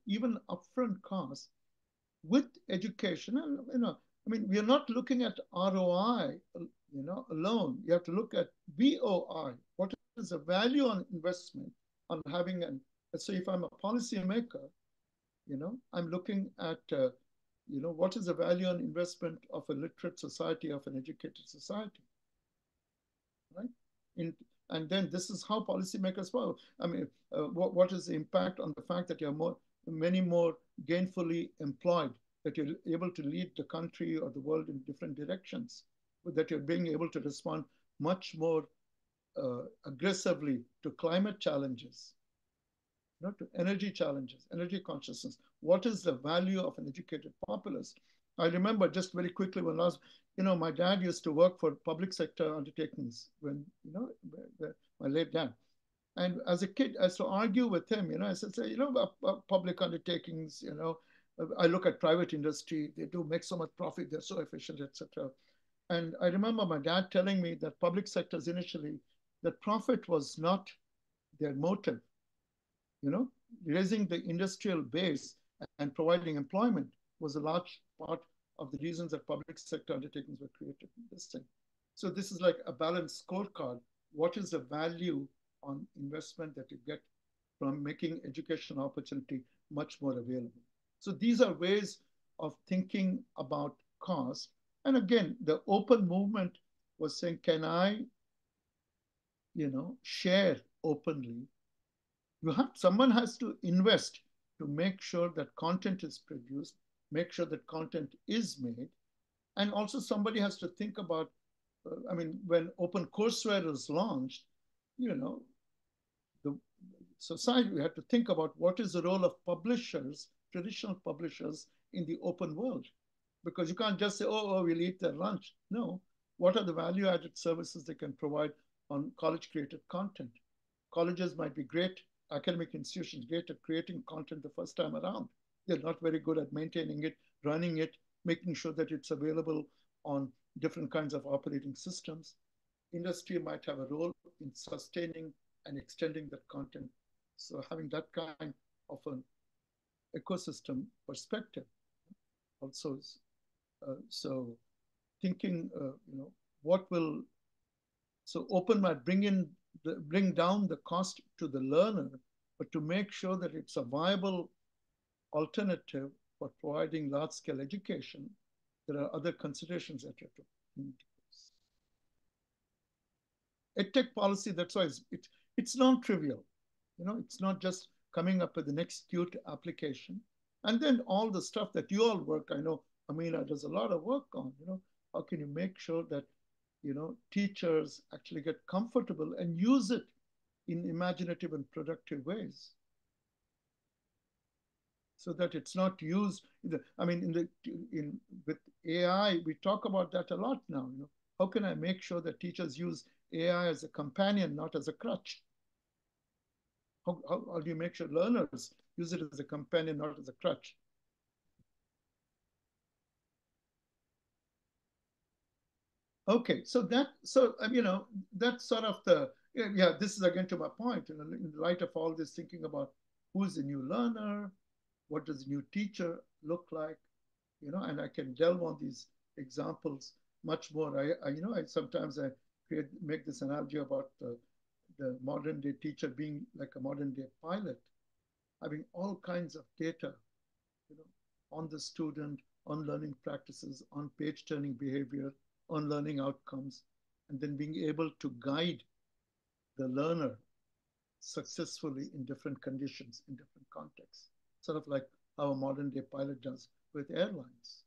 even upfront costs with education, and you know, I mean, we are not looking at ROI, you know, alone. You have to look at VOI. What is the value on investment on having an? So if I'm a policymaker, you know, I'm looking at, you know, what is the value on investment of a literate society, of an educated society, right? And then this is how policymakers follow. I mean, what is the impact on the fact that you're many more gainfully employed, that you're able to lead the country or the world in different directions, that you're being able to respond much more aggressively to climate challenges, not to energy challenges, energy consciousness. What is the value of an educated populace? I remember just very quickly when last, you know, my dad used to work for public sector undertakings when, you know, my late dad. And as a kid, I used to argue with him, you know, I said, you know, public undertakings, you know, I look at private industry, they do make so much profit, they're so efficient, etc. And I remember my dad telling me that public sectors initially, that profit was not their motive, you know, raising the industrial base and providing employment was a large part of the reasons that public sector undertakings were created in this thing. So this is like a balanced scorecard. What is the value on investment that you get from making education opportunity much more available? So these are ways of thinking about cost. And again, the open movement was saying, can I, you know, share openly? You have, someone has to invest to make sure that content is produced, make sure that content is made. And also somebody has to think about, I mean, when OpenCourseWare was launched, you know, the society, we had to think about what is the role of publishers, traditional publishers in the open world, because you can't just say, oh, we'll eat their lunch. No, what are the value added services they can provide on college created content? Colleges might be great, academic institutions great at creating content the first time around. They're not very good at maintaining it, running it, making sure that it's available on different kinds of operating systems. Industry might have a role in sustaining and extending that content. So having that kind of an ecosystem perspective also is, so thinking, you know, what will So open might bring down the cost to the learner, but to make sure that it's a viable alternative for providing large scale education, there are other considerations that you have to introduce. EdTech policy, that's why it's non-trivial. You know, it's not just coming up with the next cute application. And then all the stuff that you all work, I know Amina does a lot of work on, you know, how can you make sure that, you know, teachers actually get comfortable and use it in imaginative and productive ways, so that it's not used. I mean, with AI, we talk about that a lot now. You know, how can I make sure that teachers use AI as a companion, not as a crutch? How do you make sure learners use it as a companion, not as a crutch? Okay, so you know, that's sort of the, yeah, this is again to my point, you know, in light of all this, thinking about who's the new learner, what does the new teacher look like, you know, and I can delve on these examples much more. You know, I sometimes make this analogy about the modern day teacher being like a modern day pilot, having all kinds of data, you know, on the student, on learning practices, on page turning behavior, on learning outcomes, and then being able to guide the learner successfully in different conditions, in different contexts. Sort of like how a modern day pilot does with airlines.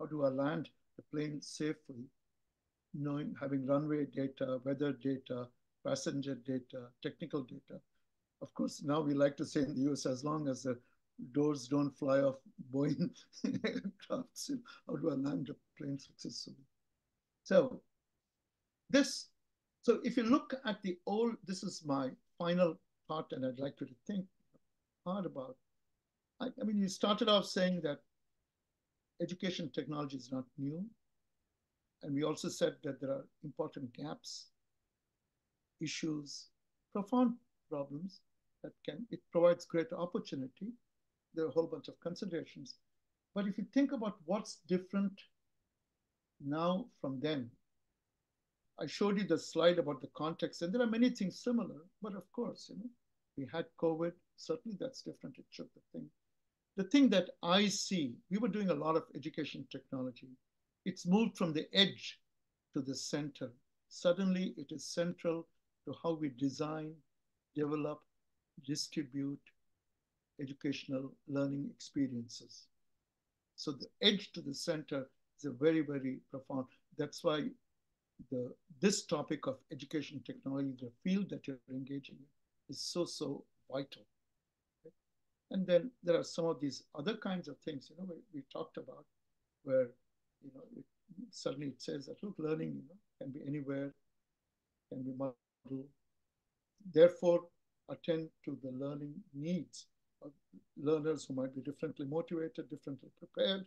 How do I land the plane safely, knowing, having runway data, weather data, passenger data, technical data. Of course, now we like to say in the US, as long as the doors don't fly off Boeing aircraft, so how do I land the plane successfully? So this, so if you look at the old, this is my final part, and I'd like you to think hard about. I mean, you started off saying that education technology is not new. And we also said that there are important gaps, issues, profound problems that can, it provides great opportunity. There are a whole bunch of considerations. But if you think about what's different now from then, I showed you the slide about the context, and there are many things similar, but of course, you know, we had COVID, certainly that's different, it shook the thing. The thing that I see, we were doing a lot of education technology. It's moved from the edge to the center. Suddenly it is central to how we design, develop, distribute educational learning experiences. So the edge to the center is a very, very profound. That's why this topic of education technology, the field that you're engaging in, is so, so vital. Okay? And then there are some of these other kinds of things, you know, we talked about, where, you know, suddenly it says that, look, learning, you know, can be anywhere, can be modeled. Therefore, attend to the learning needs of learners who might be differently motivated, differently prepared,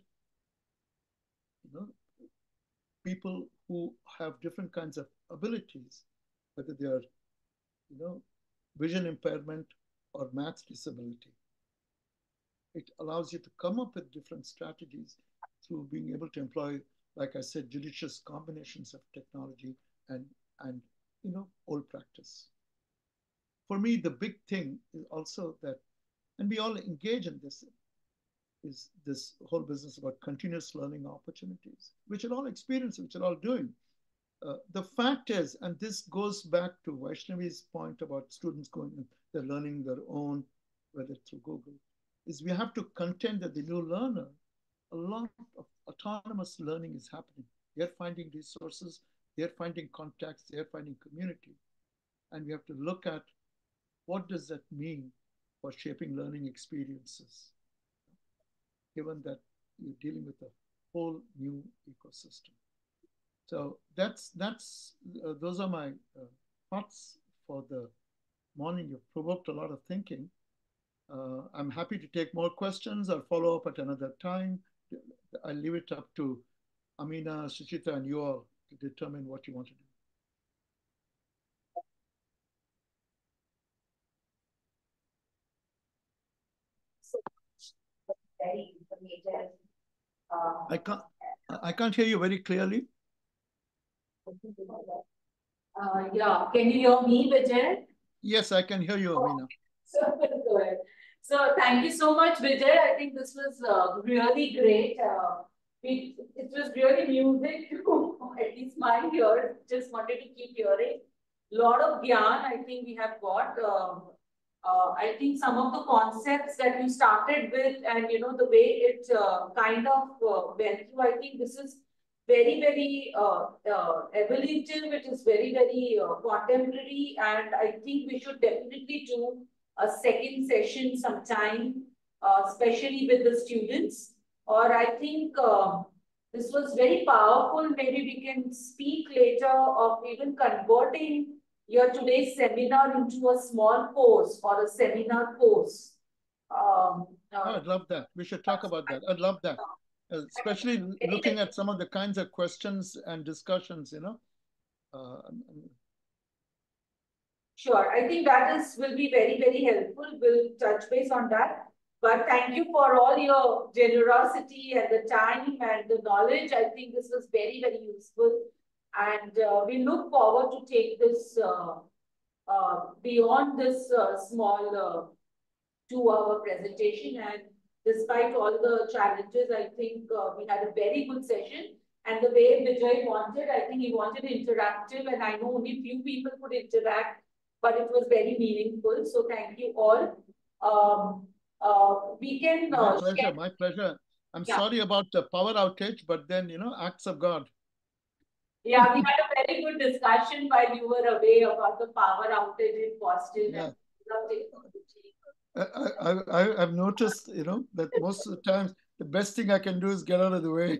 you know, people who have different kinds of abilities, whether they are, you know, vision impairment or math disability. It allows you to come up with different strategies through being able to employ, like I said, judicious combinations of technology and you know, old practice. For me, the big thing is also that, and we all engage in this, is this whole business about continuous learning opportunities, which are all experiencing, which are all doing. The fact is, and this goes back to Vaishnavi's point about students going and they're learning their own, whether through Google, is we have to contend that the new learner, a lot of autonomous learning is happening. They're finding resources, they're finding contacts, they're finding community. And we have to look at what does that mean for shaping learning experiences, given that you're dealing with a whole new ecosystem. So those are my thoughts for the morning. You've provoked a lot of thinking. I'm happy to take more questions or follow up at another time. I'll leave it up to Amina, Suchita, and you all to determine what you want to do. Very informative. I can't hear you very clearly. Yeah, can you hear me, Vijay? Yes, I can hear you, Amina. Okay. So thank you so much, Vijay. I think this was really great. It was really music to at least my ears. Just wanted to keep hearing. Lot of Gyan, I think we have got. I think some of the concepts that you started with, and you know the way it kind of went through. I think this is very, very evolutive. It is very, very contemporary, and I think we should definitely do a second session sometime, especially with the students. Or I think this was very powerful. Maybe we can speak later of even converting your today's seminar into a small course or a seminar course. Oh, I'd love that. We should talk about that. I'd love that, especially looking at some of the kinds of questions and discussions, you know. Sure. I think that will be very, very helpful. We'll touch base on that. But thank you for all your generosity and the time and the knowledge. I think this was very, very useful. And we look forward to take this beyond this small 2-hour presentation. And despite all the challenges, I think we had a very good session. And the way Vijay wanted, I think he wanted interactive. And I know only few people could interact, but it was very meaningful. So thank you all. We can... my pleasure. I'm sorry about the power outage, but then, you know, acts of God. Yeah, we had a very good discussion while you were away about the power outage in Boston. Yeah. I've noticed, you know, that most of the times, the best thing I can do is get out of the way.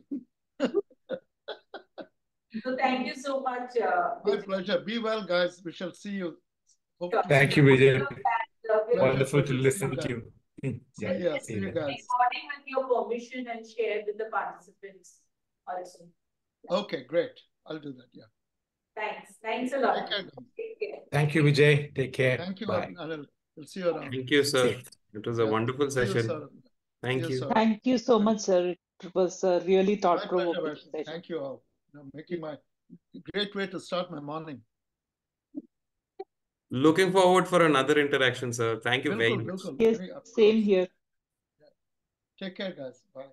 So thank you so much. My pleasure. Be well, guys. We shall see you. Hopefully. Thank you, Vijay. Wonderful to listen to you. Yeah, yeah, see you guys. Recording with your permission and share with the participants also. Yeah. Okay, great. I'll do that. Yeah. Thanks. Thanks a lot. Take care. Thank you, Vijay. Take care. Thank you, Anil. We'll see you around. Thank you, sir. It was a wonderful session. Thank you. Thank you so much, sir. It was a really thought-provoking session. Thank you all. You know, making my great way to start my morning. Looking forward for another interaction, sir. Thank you very much. Yes, same here. Take care, guys. Bye.